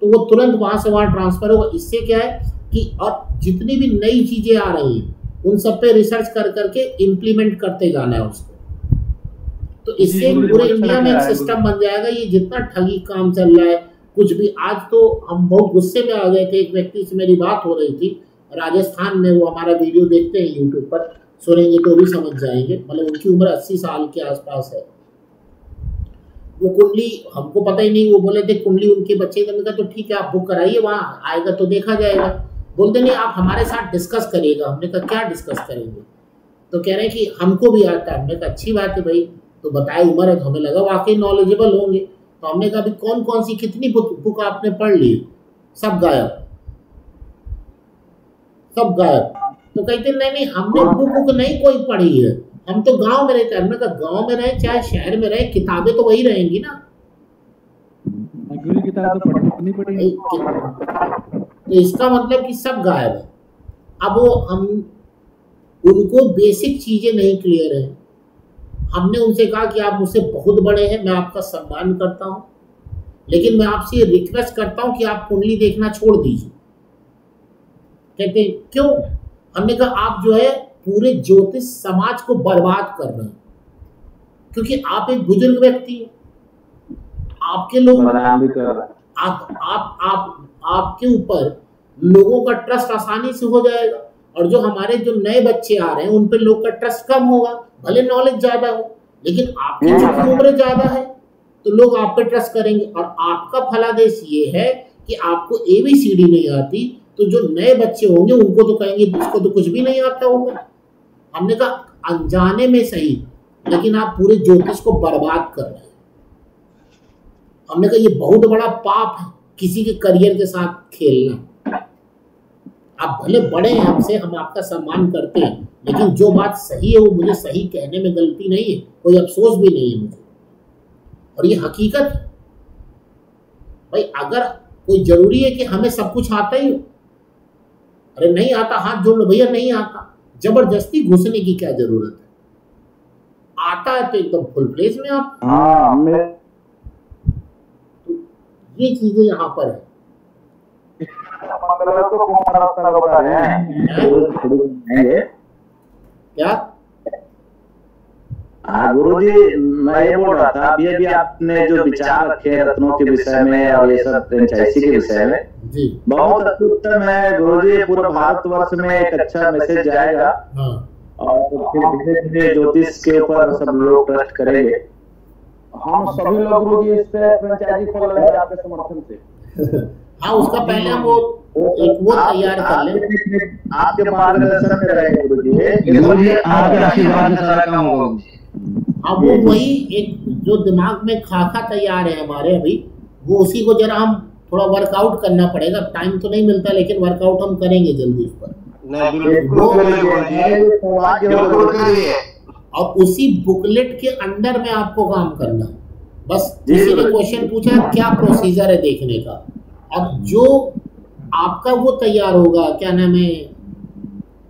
तो वो तुरंत वहां से वहां ट्रांसफर होगा। इससे क्या है कि और जितनी भी नई चीजें आ रही हैं उन सब पे रिसर्च कर करके इम्प्लीमेंट करते जाना है उसको। तो इससे पूरे इंडिया में एक सिस्टम बन जाएगा। ये जितना ठगी काम चल रहा है कुछ भी, आज तो हम बहुत गुस्से में आ गए थे। एक व्यक्ति से मेरी बात हो रही थी राजस्थान में, वो हमारा वीडियो देखते हैं यूट्यूब पर, सुनेंगे तो भी समझ जाएंगे। मतलब उनकी उम्र 80 साल के आसपास है। वो कुंडली हमको पता ही नहीं, वो बोले थे कुंडली उनके बच्चे का। मैंने कहा तो ठीक है आप बुक कराइए, वहाँ आएगा तो देखा जाएगा। बोलते नहीं आप हमारे साथ डिस्कस करिएगा। हमने कहा क्या डिस्कस करेंगे? तो कह रहे हैं कि हमको भी आता है। हमने कहा अच्छी बात है भाई, तो बताए उम्र है, हमें लगा वाकई नॉलेजेबल होंगे। तो हमने कहा कौन कौन सी कितनी बुक आपने पढ़ ली? सब गायब, सब गायब। तो कहते नहीं हमने बुक नहीं कोई पढ़ी है, हम तो गांव में रहते हैं। गांव में रहे चाहे शहर में रहे किताबें तो वही रहेंगी ना। तो इसका मतलब कि सब गायब है। अब वो हम उनको बेसिक चीज़ें नहीं क्लियर है। हमने उनसे कहा कि आप मुझसे बहुत बड़े हैं, मैं आपका सम्मान करता हूँ, लेकिन मैं आपसे रिक्वेस्ट करता हूँ कि आप कुंडली देखना छोड़ दीजिए। कहते क्यों? हमने कहा आप जो है पूरे ज्योतिष समाज को बर्बाद कर रहे हैं, क्योंकि आप एक बुजुर्ग व्यक्ति हैं, आपके लोग आपके ऊपर लोगों का ट्रस्ट आसानी से हो जाएगा, और जो हमारे जो नए बच्चे आ रहे हैं उन पे लोग का ट्रस्ट कम होगा, भले नॉलेज ज्यादा हो, लेकिन आपकी जो उम्र ज्यादा है तो लोग आप पे ट्रस्ट करेंगे। और आपका फलादेश ये है कि आपको ABCD नहीं आती, तो जो नए बच्चे होंगे उनको तो कहेंगे इसको तो कुछ भी नहीं आता होगा। हमने कहा अनजाने में सही, लेकिन आप पूरे ज्योतिष को बर्बाद कर रहे हैं। हमने कहा ये बहुत बड़ा पाप है, किसी के करियर के साथ खेलना। आप भले बड़े हैं हमसे, हम आपका सम्मान करते हैं, लेकिन जो बात सही है वो मुझे सही कहने में गलती नहीं है, कोई अफसोस भी नहीं है मुझे, और ये हकीकत है। भाई अगर कोई जरूरी है कि हमें सब कुछ आता ही हो? अरे नहीं आता, हाथ जोड़ लो भैया नहीं आता, जबरदस्ती घुसने की क्या जरूरत है? आता है तो एकदम फुल प्लेस में आप। तो ये चीजें यहाँ पर है। क्या गुरुजी मैं ये बोल रहा था, अभी अभी आपने जो विचार रखे रत्नों के विषय में और ये सब फ्रेंचाइजी के विषय में बहुत अत्युत्तम है गुरुजी। पूरा भारतवर्ष में एक अच्छा मैसेज जाएगा और फिर धीरे धीरे ज्योतिष के ऊपर सब लोग ट्रस्ट करेंगे। हम सभी लोग गुरुजी इस पे फ्रेंचाइजी खोल रहे हैं आपके समर्थन से। हाँ उसका पहले हम वो तैयार कर लें, आपके मार्गदर्शन में रहेंगे गुरुजी, गुरुजी आपके आशीर्वाद से सारा काम होगा। अब वो वही एक जो दिमाग में खाका तैयार है हमारे अभी, वो उसी को जरा हम थोड़ा वर्कआउट करना पड़ेगा। टाइम तो नहीं मिलता, लेकिन वर्कआउट हम करेंगे जल्दी उस पर। और उसी बुकलेट के अंदर में आपको काम करना, बस किसी ने क्वेश्चन पूछा क्या प्रोसीजर है देखने का, अब जो आपका वो तैयार होगा, क्या नाम है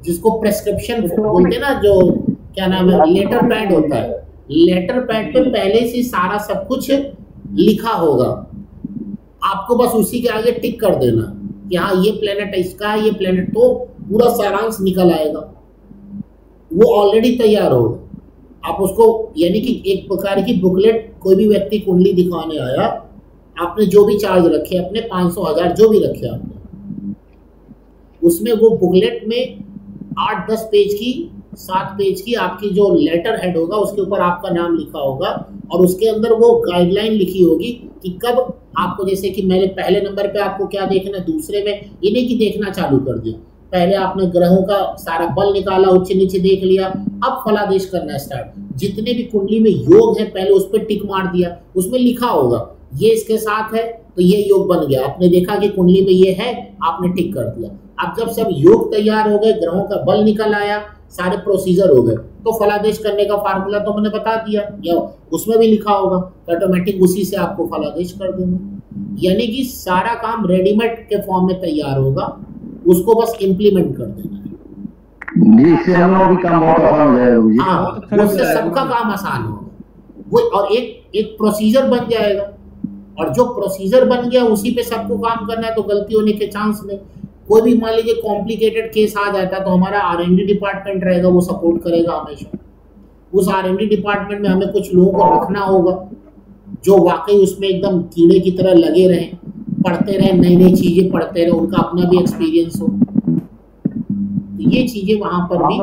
जिसको प्रेस्क्रिप्शन बोलते ना, जो क्या नाम है लेटर पैड होता है, लेटर पैड पे पहले से सारा सब कुछ लिखा होगा, आपको बस उसी के आगे टिक कर देना कि हाँ ये प्लेनेट इसका है, ये प्लेनेट, तो पूरा सारांश निकल आएगा। वो ऑलरेडी तैयार होगा, आप उसको यानी कि एक प्रकार की बुकलेट, कोई भी व्यक्ति कुंडली दिखाने आया, आपने जो भी चार्ज रखे अपने 500 1000 जो भी रखे आपने, उसमें वो बुकलेट में 8-10 पेज की 7 पेज की आपकी जो लेटर हेड होगा उसके ऊपर आपका नाम लिखा होगा, और उसके अंदर वो गाइडलाइन लिखी होगी कि कब आपको, जैसे कि मैंने पहले नंबर पे आपको क्या देखना है, दूसरे में इन्हें की देखना चालू कर दिया, पहले आपने ग्रहों का सारा बल निकाला, ऊंचे नीचे देख लिया, अब फलादेश करना स्टार्ट। जितने भी कुंडली में योग है पहले उस पर टिक मार दिया, उसमें लिखा होगा ये इसके साथ है तो ये योग बन गया, आपने देखा कि कुंडली में ये है, आपने टिक कर दिया। अब जब सब योग तैयार हो गए, ग्रहों का बल निकल आया, सारे प्रोसीजर हो गए, तो फलादेश करने का फार्मूला तो मैंने बता दिया या उसमें भी लिखा होगा, ऑटोमेटिक उसी से आपको फलादेश कर देना। यानी कि सारा काम रेडीमेड के फॉर्म में तैयार होगा, उसको बस इम्प्लीमेंट कर देना। उससे सबका काम आसान होगा वो, और एक प्रोसीजर बन जाएगा, और जो प्रोसीजर बन गया उसी पे सबको काम करना है, तो गलती होने के चांस नहीं। कोई भी मान लीजिए कॉम्प्लिकेटेड केस आ जाता तो हमारा R&D डिपार्टमेंट रहेगा, वो सपोर्ट करेगा हमेशा। उस R&D डिपार्टमेंट में हमें कुछ लोगों को रखना होगा जो वाकई उसमें एकदम कीड़े की तरह लगे रहें, पढ़ते रहें, नई नई चीज़ें पढ़ते रहें, उनका अपना भी एक्सपीरियंस हो, तो ये चीज़ें वहाँ पर भी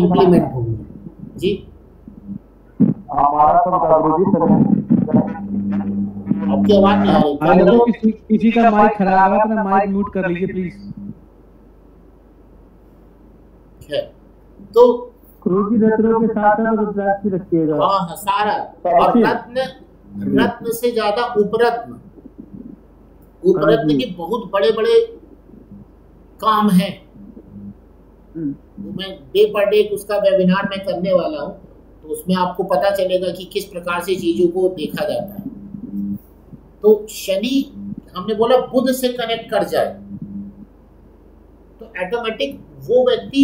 इम्प्लीमेंट होंगी। जी आपकी आवाज नहीं आ रही। अगर किसी का माइक खराब है तो माइक म्यूट कर लीजिए प्लीज। तो क्रोधी रत्नों के साथ रुद्राक्ष भी रखिएगा। हाँ सारा, और रत्न से ज्यादा उपरत्न के बहुत बड़े बड़े काम हैं। मैं डे पर डे उसका वेबिनार में करने वाला हूँ, तो उसमें आपको पता चलेगा कि किस प्रकार से चीजों को देखा जाता है। तो शनि हमने बोला बुध से कनेक्ट कर जाए, ऑटोमेटिक वो व्यक्ति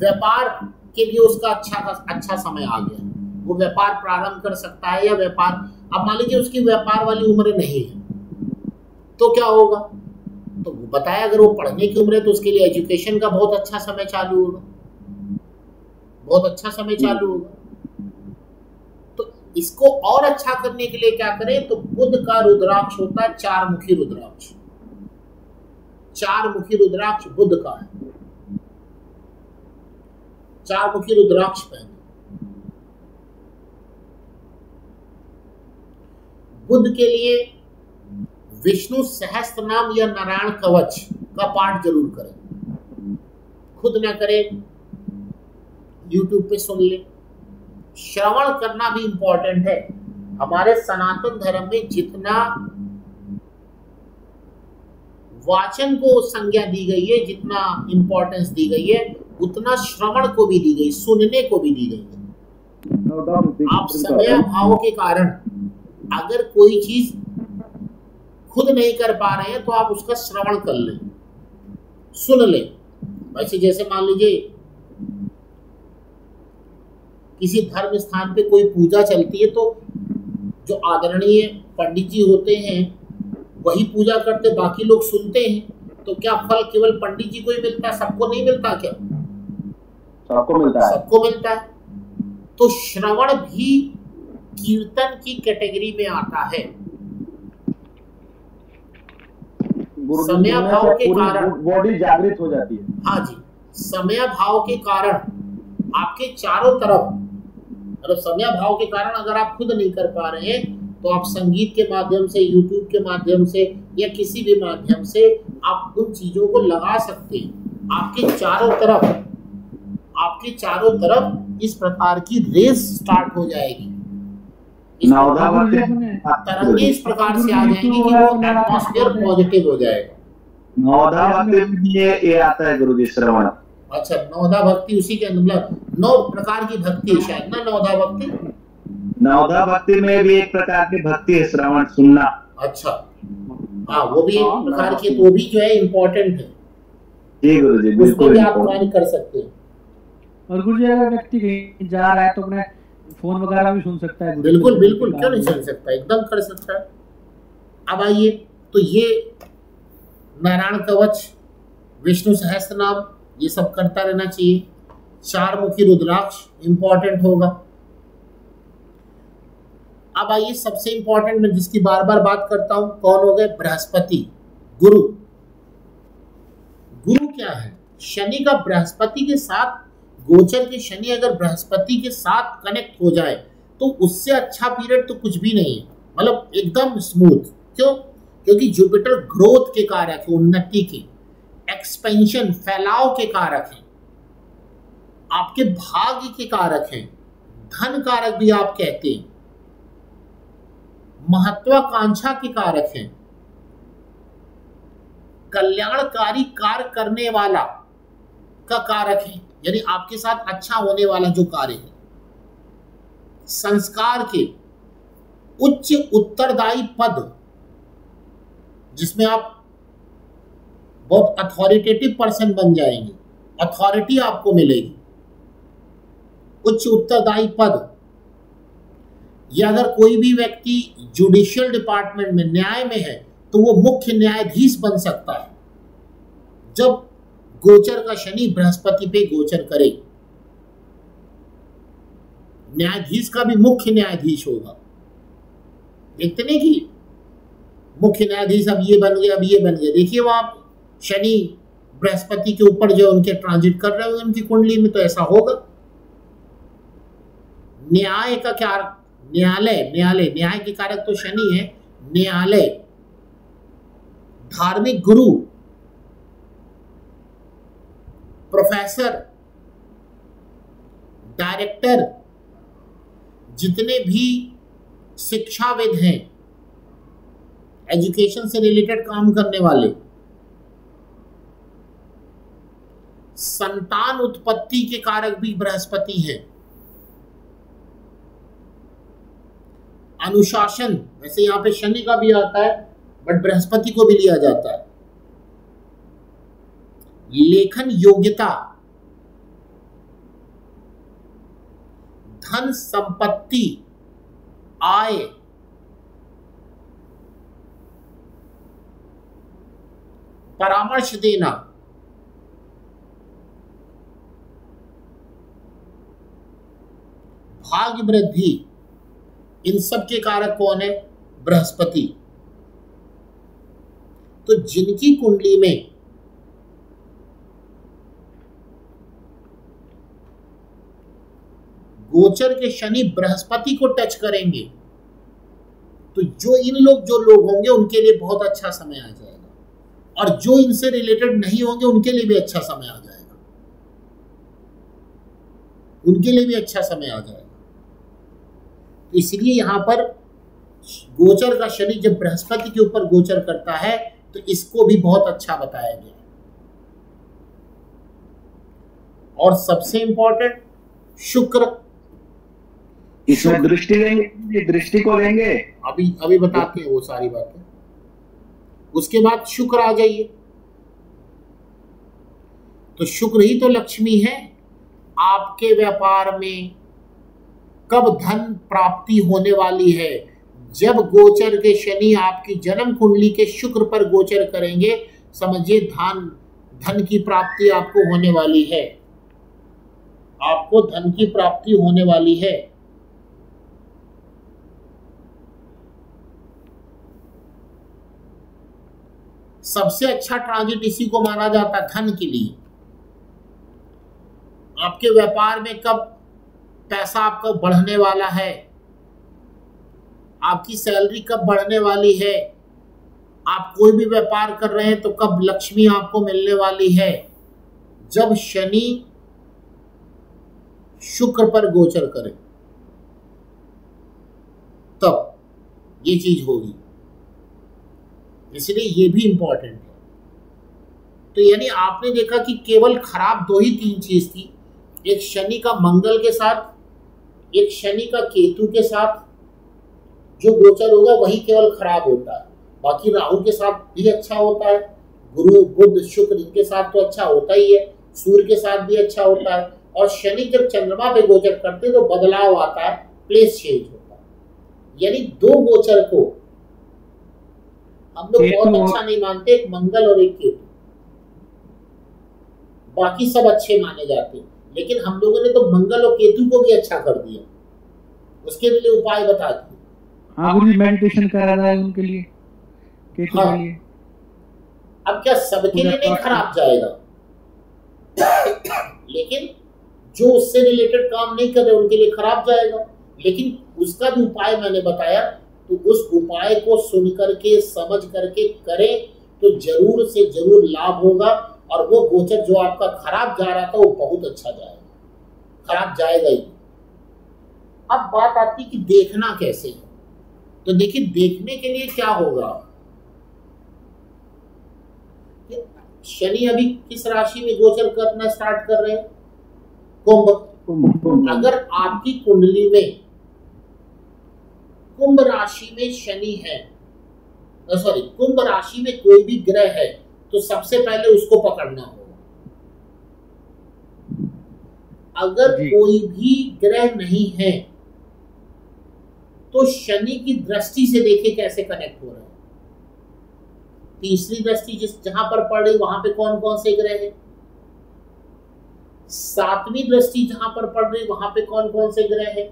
व्यापार के लिए उसका अच्छा समय आ गया, वो व्यापार प्रारंभ कर सकता है। या व्यापार, अब मान लीजिए उसकी व्यापार वाली उम्र नहीं है तो क्या होगा, तो वो बताया अगर वो पढ़ने की उम्र है तो उसके लिए एजुकेशन का बहुत अच्छा समय चालू होगा, बहुत अच्छा समय चालू होगा। तो इसको और अच्छा करने के लिए क्या करें, तो बुध का रुद्राक्ष होता है चारमुखी रुद्राक्ष, चारमुखी रुद्राक्ष बुध का है, चारमुखी रुद्राक्ष पहने। बुध के लिए विष्णु सहस्त्रनाम या नारायण कवच का पाठ जरूर करें, खुद ना करें, YouTube पे सुन ले। श्रवण करना भी इंपॉर्टेंट है। हमारे सनातन धर्म में जितना वाचन को संज्ञा दी गई है, जितना इंपॉर्टेंस दी गई है, उतना श्रवण को भी दी गई, सुनने को भी दी गई है। आप समय अभाव के कारण अगर कोई चीज खुद नहीं कर पा रहे हैं तो आप उसका श्रवण कर लें, सुन लें। वैसे जैसे मान लीजिए किसी धर्म स्थान पे कोई पूजा चलती है तो जो आदरणीय पंडित जी होते हैं वही पूजा करते, बाकी लोग सुनते हैं। तो क्या फल केवल पंडित जी को ही मिलता है, सबको नहीं मिलता? क्या सबको मिलता है? सबको मिलता है। तो श्रवण भी कीर्तन की कैटेगरी में आता है। समय भाव के कारण बॉडी जागृत हो जाती है। हाँ जी, समय भाव के कारण आपके चारों तरफ, मतलब समय भाव के कारण अगर आप खुद नहीं कर पा रहे हैं तो आप संगीत के माध्यम से, YouTube के माध्यम से या किसी भी माध्यम से आप उन चीजों को लगा सकते हैं। आपके चारों तरफ इस प्रकार की रेस स्टार्ट हो जाएगी, तरंगे इस प्रकार से आ जाएंगी कि वो एटमॉस्फेयर पॉजिटिव हो जाएगा। नौदा भक्ति ये आता है गुरुजी, श्रवण। अच्छा, नौदा भक्ति उसी के अंदर, नौ प्रकार की भक्ति शायद ना, नौदा भक्ति। नवधा भक्ति में भी एक प्रकार की भक्ति है, श्रवण, सुनना। अच्छा, हाँ, वो भी एक प्रकार की, वो भी जो है इम्पोर्टेंट है। जी गुरुजी, बिल्कुल भी आप प्लान कर सकते हैं। और गुरुजी अगर व्यक्ति कहीं जा रहा है तो अपने फोन वगैरह भी सुन सकता है। बिल्कुल बिल्कुल, क्यों नहीं सुन सकता, एकदम कर सकता है। अब आइए, तो ये नारायण कवच, विष्णु सहस्त्र नाम, ये सब करता रहना चाहिए। चार मुखी रुद्राक्ष इम्पोर्टेंट होगा। अब आइए सबसे इंपॉर्टेंट, मैं जिसकी बार बार बात करता हूं, कौन हो गए? बृहस्पति, गुरु। गुरु क्या है? शनि का बृहस्पति के साथ, गोचर के शनि अगर बृहस्पति के साथ कनेक्ट हो जाए तो उससे अच्छा पीरियड तो कुछ भी नहीं है, मतलब एकदम स्मूथ। क्यों? क्योंकि जुपिटर ग्रोथ के कारक है, उन्नति के, एक्सपेंशन, फैलाव के कारक है, आपके भाग्य के कारक है, धन कारक भी आप कहते हैं, महत्वाकांक्षा के कारक है, कल्याणकारी कार्य करने वाला का कारक है, यानी आपके साथ अच्छा होने वाला जो कार्य है, संस्कार के, उच्च उत्तरदायी पद जिसमें आप बहुत अथॉरिटेटिव पर्सन बन जाएंगे, अथॉरिटी आपको मिलेगी, उच्च उत्तरदायी पद। या अगर कोई भी व्यक्ति जुडिशियल डिपार्टमेंट में, न्याय में है, तो वो मुख्य न्यायाधीश बन सकता है जब गोचर का शनि बृहस्पति पे गोचर करे। न्यायाधीश का भी मुख्य न्यायाधीश होगा, देखते नहीं कि मुख्य न्यायाधीश अब ये बन गए, अब ये बन गए। देखिए वो आप शनि बृहस्पति के ऊपर जो उनके ट्रांजिट कर रहे हो उनकी कुंडली में, तो ऐसा होगा। न्याय का क्या, न्यायालय, न्यायालय, न्याय के कारक तो शनि है, न्यायालय, धार्मिक गुरु, प्रोफेसर, डायरेक्टर, जितने भी शिक्षाविद हैं, एजुकेशन से रिलेटेड काम करने वाले, संतान उत्पत्ति के कारक भी बृहस्पति है, अनुशासन, वैसे यहाँ पे शनि का भी आता है बट बृहस्पति को भी लिया जाता है, लेखन योग्यता, धन संपत्ति, आय, परामर्श देना, भाग्य वृद्धि, इन सब के कारक कौन है? बृहस्पति। तो जिनकी कुंडली में गोचर के शनि बृहस्पति को टच करेंगे तो जो लोग होंगे उनके लिए बहुत अच्छा समय आ जाएगा, और जो इनसे रिलेटेड नहीं होंगे उनके लिए भी अच्छा समय आ जाएगा, तो इसलिए यहां पर गोचर का शनि जब बृहस्पति के ऊपर गोचर करता है तो इसको भी बहुत अच्छा बताया गया। और सबसे इंपॉर्टेंट शुक्र, इसमें दृष्टि को लेंगे, अभी बताते हैं वो सारी बातें। उसके बाद शुक्र आ जाइए, तो शुक्र ही तो लक्ष्मी है। आपके व्यापार में कब धन प्राप्ति होने वाली है? जब गोचर के शनि आपकी जन्म कुंडली के शुक्र पर गोचर करेंगे, समझिए धन की प्राप्ति आपको होने वाली है, सबसे अच्छा ट्रांजिट इसी को माना जाता धन के लिए। आपके व्यापार में कब पैसा आपका बढ़ने वाला है, आपकी सैलरी कब बढ़ने वाली है, आप कोई भी व्यापार कर रहे हैं तो कब लक्ष्मी आपको मिलने वाली है? जब शनि शुक्र पर गोचर करे तब ये चीज होगी, इसलिए ये भी इंपॉर्टेंट है। तो यानी आपने देखा कि केवल खराब दो ही तीन चीज थी, एक शनि का मंगल के साथ, एक शनि का केतु के साथ जो गोचर होगा वही केवल खराब होता है, बाकी राहु के साथ भी अच्छा होता है, गुरु बुध शुक्र इनके साथ तो अच्छा होता ही है, सूर्य के साथ भी अच्छा होता है। और शनि जब चंद्रमा पे गोचर करते तो बदलाव आता है, प्लेस चेंज होता है। यानी दो गोचर को हम लोग बहुत अच्छा नहीं मानते, एक मंगल और एक केतु, बाकी सब अच्छे माने जाते हैं। लेकिन हम लोगों ने तो मंगल और केतु को भी अच्छा कर दिया, उसके लिए उपाय बता दिए। हाँ, मेडिटेशन करा रहा है उनके लिए, केतु के लिए। अब क्या सबके लिए नहीं खराब जाएगा, लेकिन जो उससे रिलेटेड काम नहीं कर रहे उनके लिए खराब जाएगा। लेकिन उसका भी उपाय मैंने बताया, तो उस उपाय को सुन करके समझ करके करें तो जरूर से जरूर लाभ होगा, और वो गोचर जो आपका खराब जा रहा था वो बहुत अच्छा जाएगा, खराब जाएगा ही। अब बात आती कि देखना कैसे है, तो देखिए देखने के लिए क्या होगा। शनि अभी किस राशि में गोचर करना स्टार्ट कर रहे हैं? कुंभ। अगर आपकी कुंडली में कुंभ राशि में शनि है, सॉरी कुंभ राशि में कोई भी ग्रह है, तो सबसे पहले उसको पकड़ना होगा। अगर कोई भी ग्रह नहीं है तो शनि की दृष्टि से देखे कैसे कनेक्ट हो रहा है। तीसरी दृष्टि जहां पर पड़ रही वहां पे कौन कौन से ग्रह है, सातवीं दृष्टि जहां पर पड़ रही वहां पे कौन कौन से ग्रह है,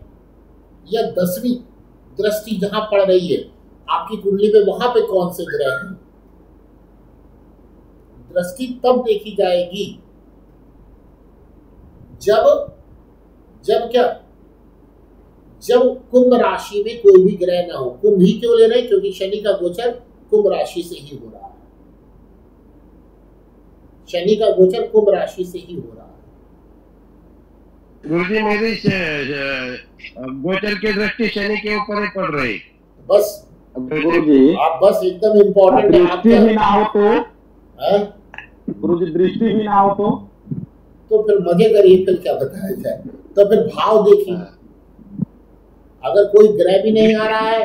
या दसवीं दृष्टि जहां पड़ रही है आपकी कुंडली में वहां पे कौन से ग्रह हैं। दृष्टि तब देखी जाएगी जब क्या, जब कुंभ राशि में कोई भी ग्रह ना हो। कुंभ ही क्यों ले रहे? क्योंकि शनि का गोचर कुंभ राशि से ही हो रहा है, शनि का गोचर कुंभ राशि से ही हो रहा है। गोचर की दृष्टि शनि के ऊपर ही पड़ रही। बस गुरु जी आप बस एकदम इम्पोर्टेंट है, दृष्टि भी ना हो तो गुरु जी तो फिर मजे करिए, फिर क्या बताया जाए। तो फिर भाव देखिए, अगर कोई ग्रह भी नहीं आ रहा है,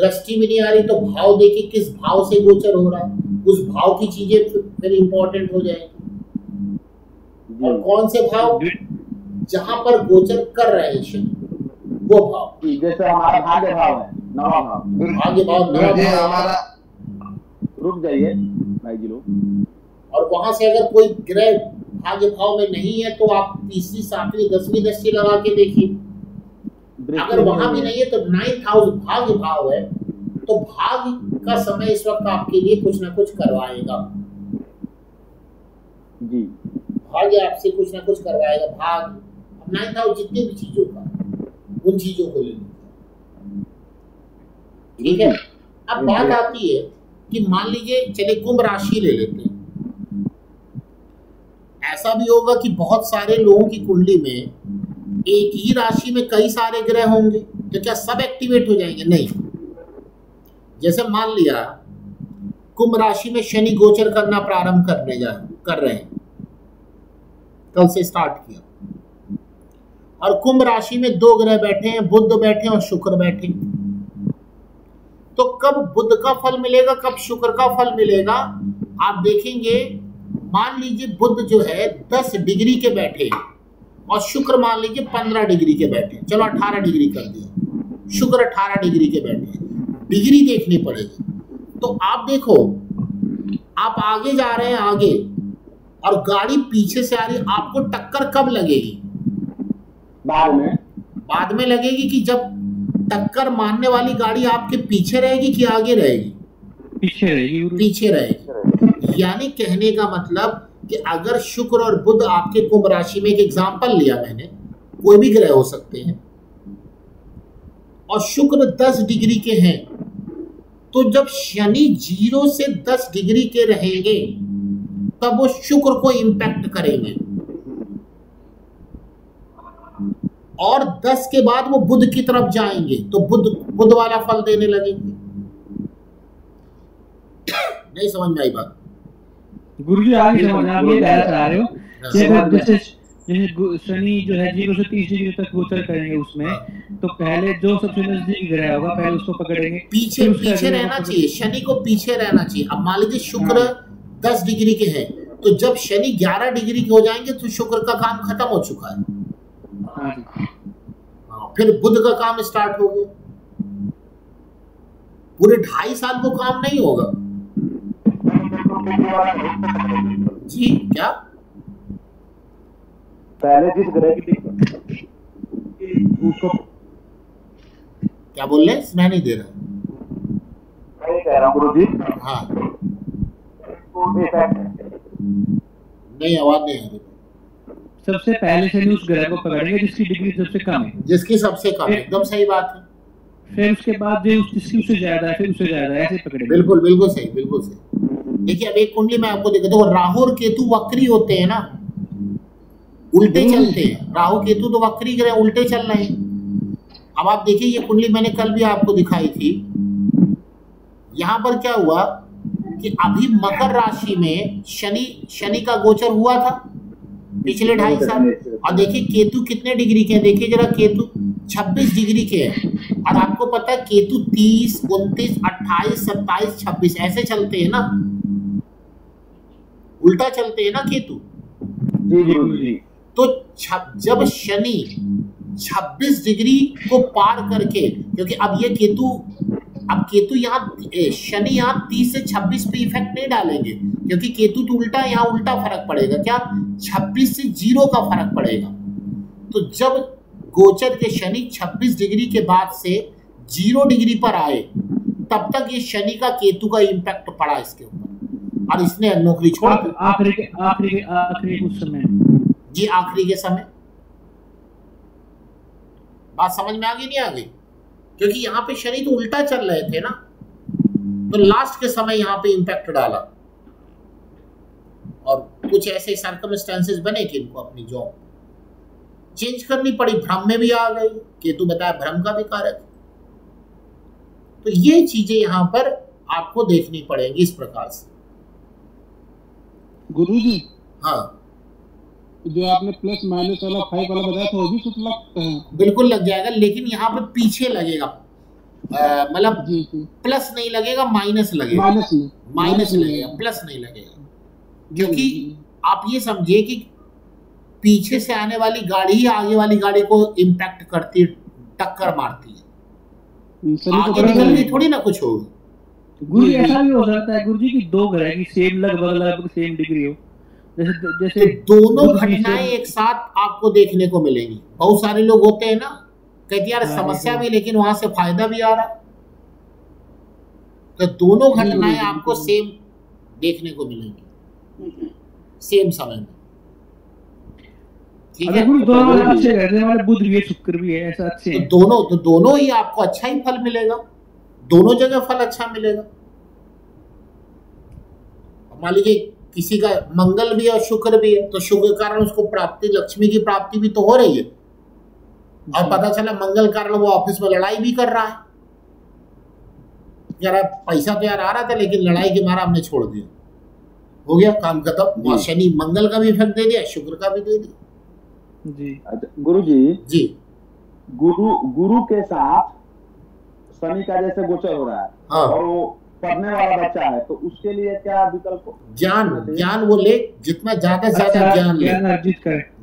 दृष्टि भी नहीं आ रही, तो भाव देखिए किस भाव से गोचर हो रहा है, उस भाव की चीजें फिर इम्पोर्टेंट हो जाएगी। और कौन से भाव जहाँ पर गोचर कर रहे शनि वो भाव, जैसे हमारा भाग्य भाव है, नवा भाव, भाग्य भाव हमारा, रुक जाइए भाई जी लोग, और वहां से अगर कोई ग्रह भाग्य भाव में नहीं है तो आप तीसरी सातवीं दसवीं दृष्टि लगा के देखिए, अगर वहां भी नहीं है तो 9,000 भाग्य भाव है तो भाग्य का समय इस वक्त आपके लिए कुछ ना कुछ करवाएगा जी, भाग्य आपसे कुछ ना कुछ करवाएगा, भाग्य 9,000 जितनी भी चीजों का उन चीजों को ले लीजिए, ठीक है। अब बात आती है कि मान लीजिए चले कुंभ राशि ले लेते हैं, ऐसा भी होगा कि बहुत सारे लोगों की कुंडली में एक ही राशि में कई सारे ग्रह होंगे, तो क्या सब एक्टिवेट हो जाएंगे? नहीं, जैसे मान लिया कुंभ राशि में शनि गोचर करना प्रारंभ कर रहे हैं कल से स्टार्ट किया, और कुंभ राशि में दो ग्रह बैठे हैं, बुध बैठे और शुक्र बैठे, तो कब बुध का फल मिलेगा कब शुक्र का फल मिलेगा आप देखेंगे। मान लीजिए बुध जो है 10 डिग्री के बैठे और शुक्र मान लीजिए 15 डिग्री के बैठे, चलो 18 डिग्री कर दिया, शुक्र 18 डिग्री के बैठे, डिग्री देखनी पड़ेगी। तो आप देखो आप आगे जा रहे हैं आगे और गाड़ी पीछे से आ रही, आपको टक्कर कब लगेगी? बाद में लगेगी कि जब टक्कर मारने वाली गाड़ी आपके पीछे रहेगी कि आगे रहेगी? पीछे रहेगी। यानी कहने का मतलब कि अगर शुक्र और बुध आपके कुंभ राशि में, एक एग्जांपल लिया मैंने, कोई भी ग्रह हो सकते हैं, और शुक्र 10 डिग्री के हैं, तो जब शनि 0 से 10 डिग्री के रहेंगे तब वो शुक्र को इंपैक्ट करेंगे, और 10 के बाद वो बुध की तरफ जाएंगे तो बुध वाला फल देने लगेंगे। नहीं समझ में आई बात गुरु जी? आगे आ रहे हो, जैसे शनि जो है 0 से 30 डिग्री तक गोचर करेंगे उसमें, तो पहले जो सबसे नजदीक ग्रह होगा पहले उसको पकड़ेंगे, पीछे रहना चाहिए, शनि को पीछे रहना चाहिए। अब मान लीजिए शुक्र 10 डिग्री के हैं, तो जब शनि 11 डिग्री के हो जाएंगे तो शुक्र का काम खत्म हो चुका है, फिर बुध का काम स्टार्ट हो गया, पूरे 2.5 साल वो काम नहीं होगा जी। क्या पहले जिस ग्रह की उसको क्या बोल रहे, सुना नहीं दे रहा, मैं कह रहा हूँ गुरु जी। हाँ नहीं, आवाज नहीं आ रही। सबसे पहले शनि उस ग्रह को पकड़ेंगे जिसकी डिग्री सबसे कम है, एकदम सही बात है, फिर उसके बाद जो जिसकी उससे ज्यादा है फिर उससे ज्यादा, ऐसे पकड़ेंगे। बिल्कुल सही। देखिए अब एक कुंडली में आपको देखो, राहु और केतु वक्री होते हैं ना, उल्टे चलते हैं, राहु केतु तो वक्री ग्रह उल्टे चल रहे हैं। अब आप देखिए ये कुंडली मैंने कल भी आपको दिखाई थी, यहाँ पर क्या हुआ कि अभी मकर राशि में शनि का गोचर हुआ था पिछले 2.5 साल, और देखिए केतु कितने डिग्री के हैं, देखिए जरा, केतु 26 डिग्री के हैं, और आपको पता है केतु 30, 29, 28, 27, 26 ऐसे चलते है ना, उल्टा चलते है ना केतु जी। तो जब शनि 26 डिग्री को पार करके, क्योंकि अब ये केतु यहाँ, शनि यहाँ 30 से 26 पे इफेक्ट नहीं डालेंगे, क्योंकि केतु तो उल्टा, यहाँ उल्टा फर्क पड़ेगा, क्या 26 से 0 का फर्क पड़ेगा। तो जब गोचर के शनि 26 डिग्री के बाद से 0 डिग्री पर आए तब तक ये शनि का केतु का इम्पैक्ट पड़ा इसके ऊपर, और इसने नौकरी छोड़ आखिरी के समय। बात समझ में आ गई नहीं आ गई? क्योंकि यहाँ पे शनि तो उल्टा चल रहे थे ना, तो लास्ट के समय यहाँ पे इम्पैक्ट डाला, और कुछ ऐसे सर्कमस्टेंसेस बने कि इनको अपनी जॉब चेंज करनी पड़ी, भ्रम में भी आ गई, केतु बताया भ्रम का भी कारक। तो ये चीजें यहाँ पर आपको देखनी पड़ेंगी इस प्रकार से गुरु जी। हाँ, जो आपने प्लस माइनस वाला 5 वाला बताया था वो भी कुछ लगता है? बिल्कुल लग जाएगा, लेकिन यहाँ पे पीछे लगेगा, मतलब प्लस नहीं लगेगा, माइनस लगेगा, प्लस नहीं लगेगा, क्योंकि आप ये समझिए कि पीछे से आने वाली गाड़ी ही आगे वाली गाड़ी को इम्पैक्ट करती है, टक्कर मारती है। आगे निकलने थोड़ी ना कुछ होगी। गुरु ऐसा भी हो सकता है गुरु जी की दो ग्रह की सेम लगभग सेम डिग्री हो, जैसे दोनों घटनाएं एक साथ आपको देखने को मिलेंगी। बहुत सारे लोग होते हैं ना, कहते यार समस्या भी लेकिन वहां से फायदा भी आ रहा, तो दोनों घटनाएं आपको सेम देखने को मिलेंगी सेम समय में। ठीक है, दोनों अच्छे रहने वाले बुध भी है शुक्र भी है, ऐसा अच्छे हैं तो दोनों ही आपको अच्छा ही फल मिलेगा, दोनों जगह फल अच्छा मिलेगा। मान लीजिए किसी का मंगल भी है और शुक्र भी है, तो शुक्र के कारण उसको प्राप्ति लक्ष्मी की प्राप्ति भी तो हो रही है, और पता चला मंगल कारण वो ऑफिस में लड़ाई भी कर रहा है, यार पैसा तो यार आ रहा था लेकिन लड़ाई के मारा हमने छोड़ दिया, हो गया काम खत्म। शनि मंगल का भी इफेक्ट दे दिया, शुक्र का भी दे दिया। जी गुरु जी जी गुरु के साथ शनि का जैसे गोचर हो रहा है, हाँ। और वो पढ़ने वाला बच्चा है तो उसके लिए क्या विकल्प? ज्ञान वो ले, जितना ज्यादा से ज्यादा ज्ञान ले,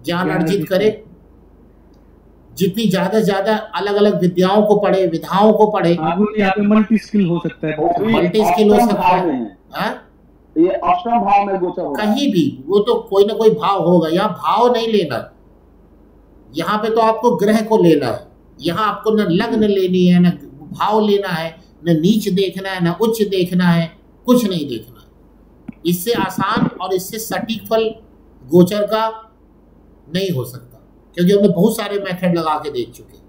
ज्ञान अर्जित करे, जितनी ज्यादा से ज्यादा अलग अलग विद्याओं को पढ़े, विधाओं को पढ़े। मल्टी स्किल हो सकता है, ये अष्टम भाव में गोचर हो कहीं भी, वो तो कोई ना कोई भाव होगा। यहाँ भाव नहीं लेना, यहाँ पे तो आपको ग्रह को लेना है। यहाँ आपको न लग्न लेनी है, न भाव लेना है, न नीच देखना है, न उच्च देखना है, कुछ नहीं देखना। इससे आसान और इससे सटीक फल गोचर का नहीं हो सकता, क्योंकि हमने बहुत सारे मेथड लगा के देख चुके हैं।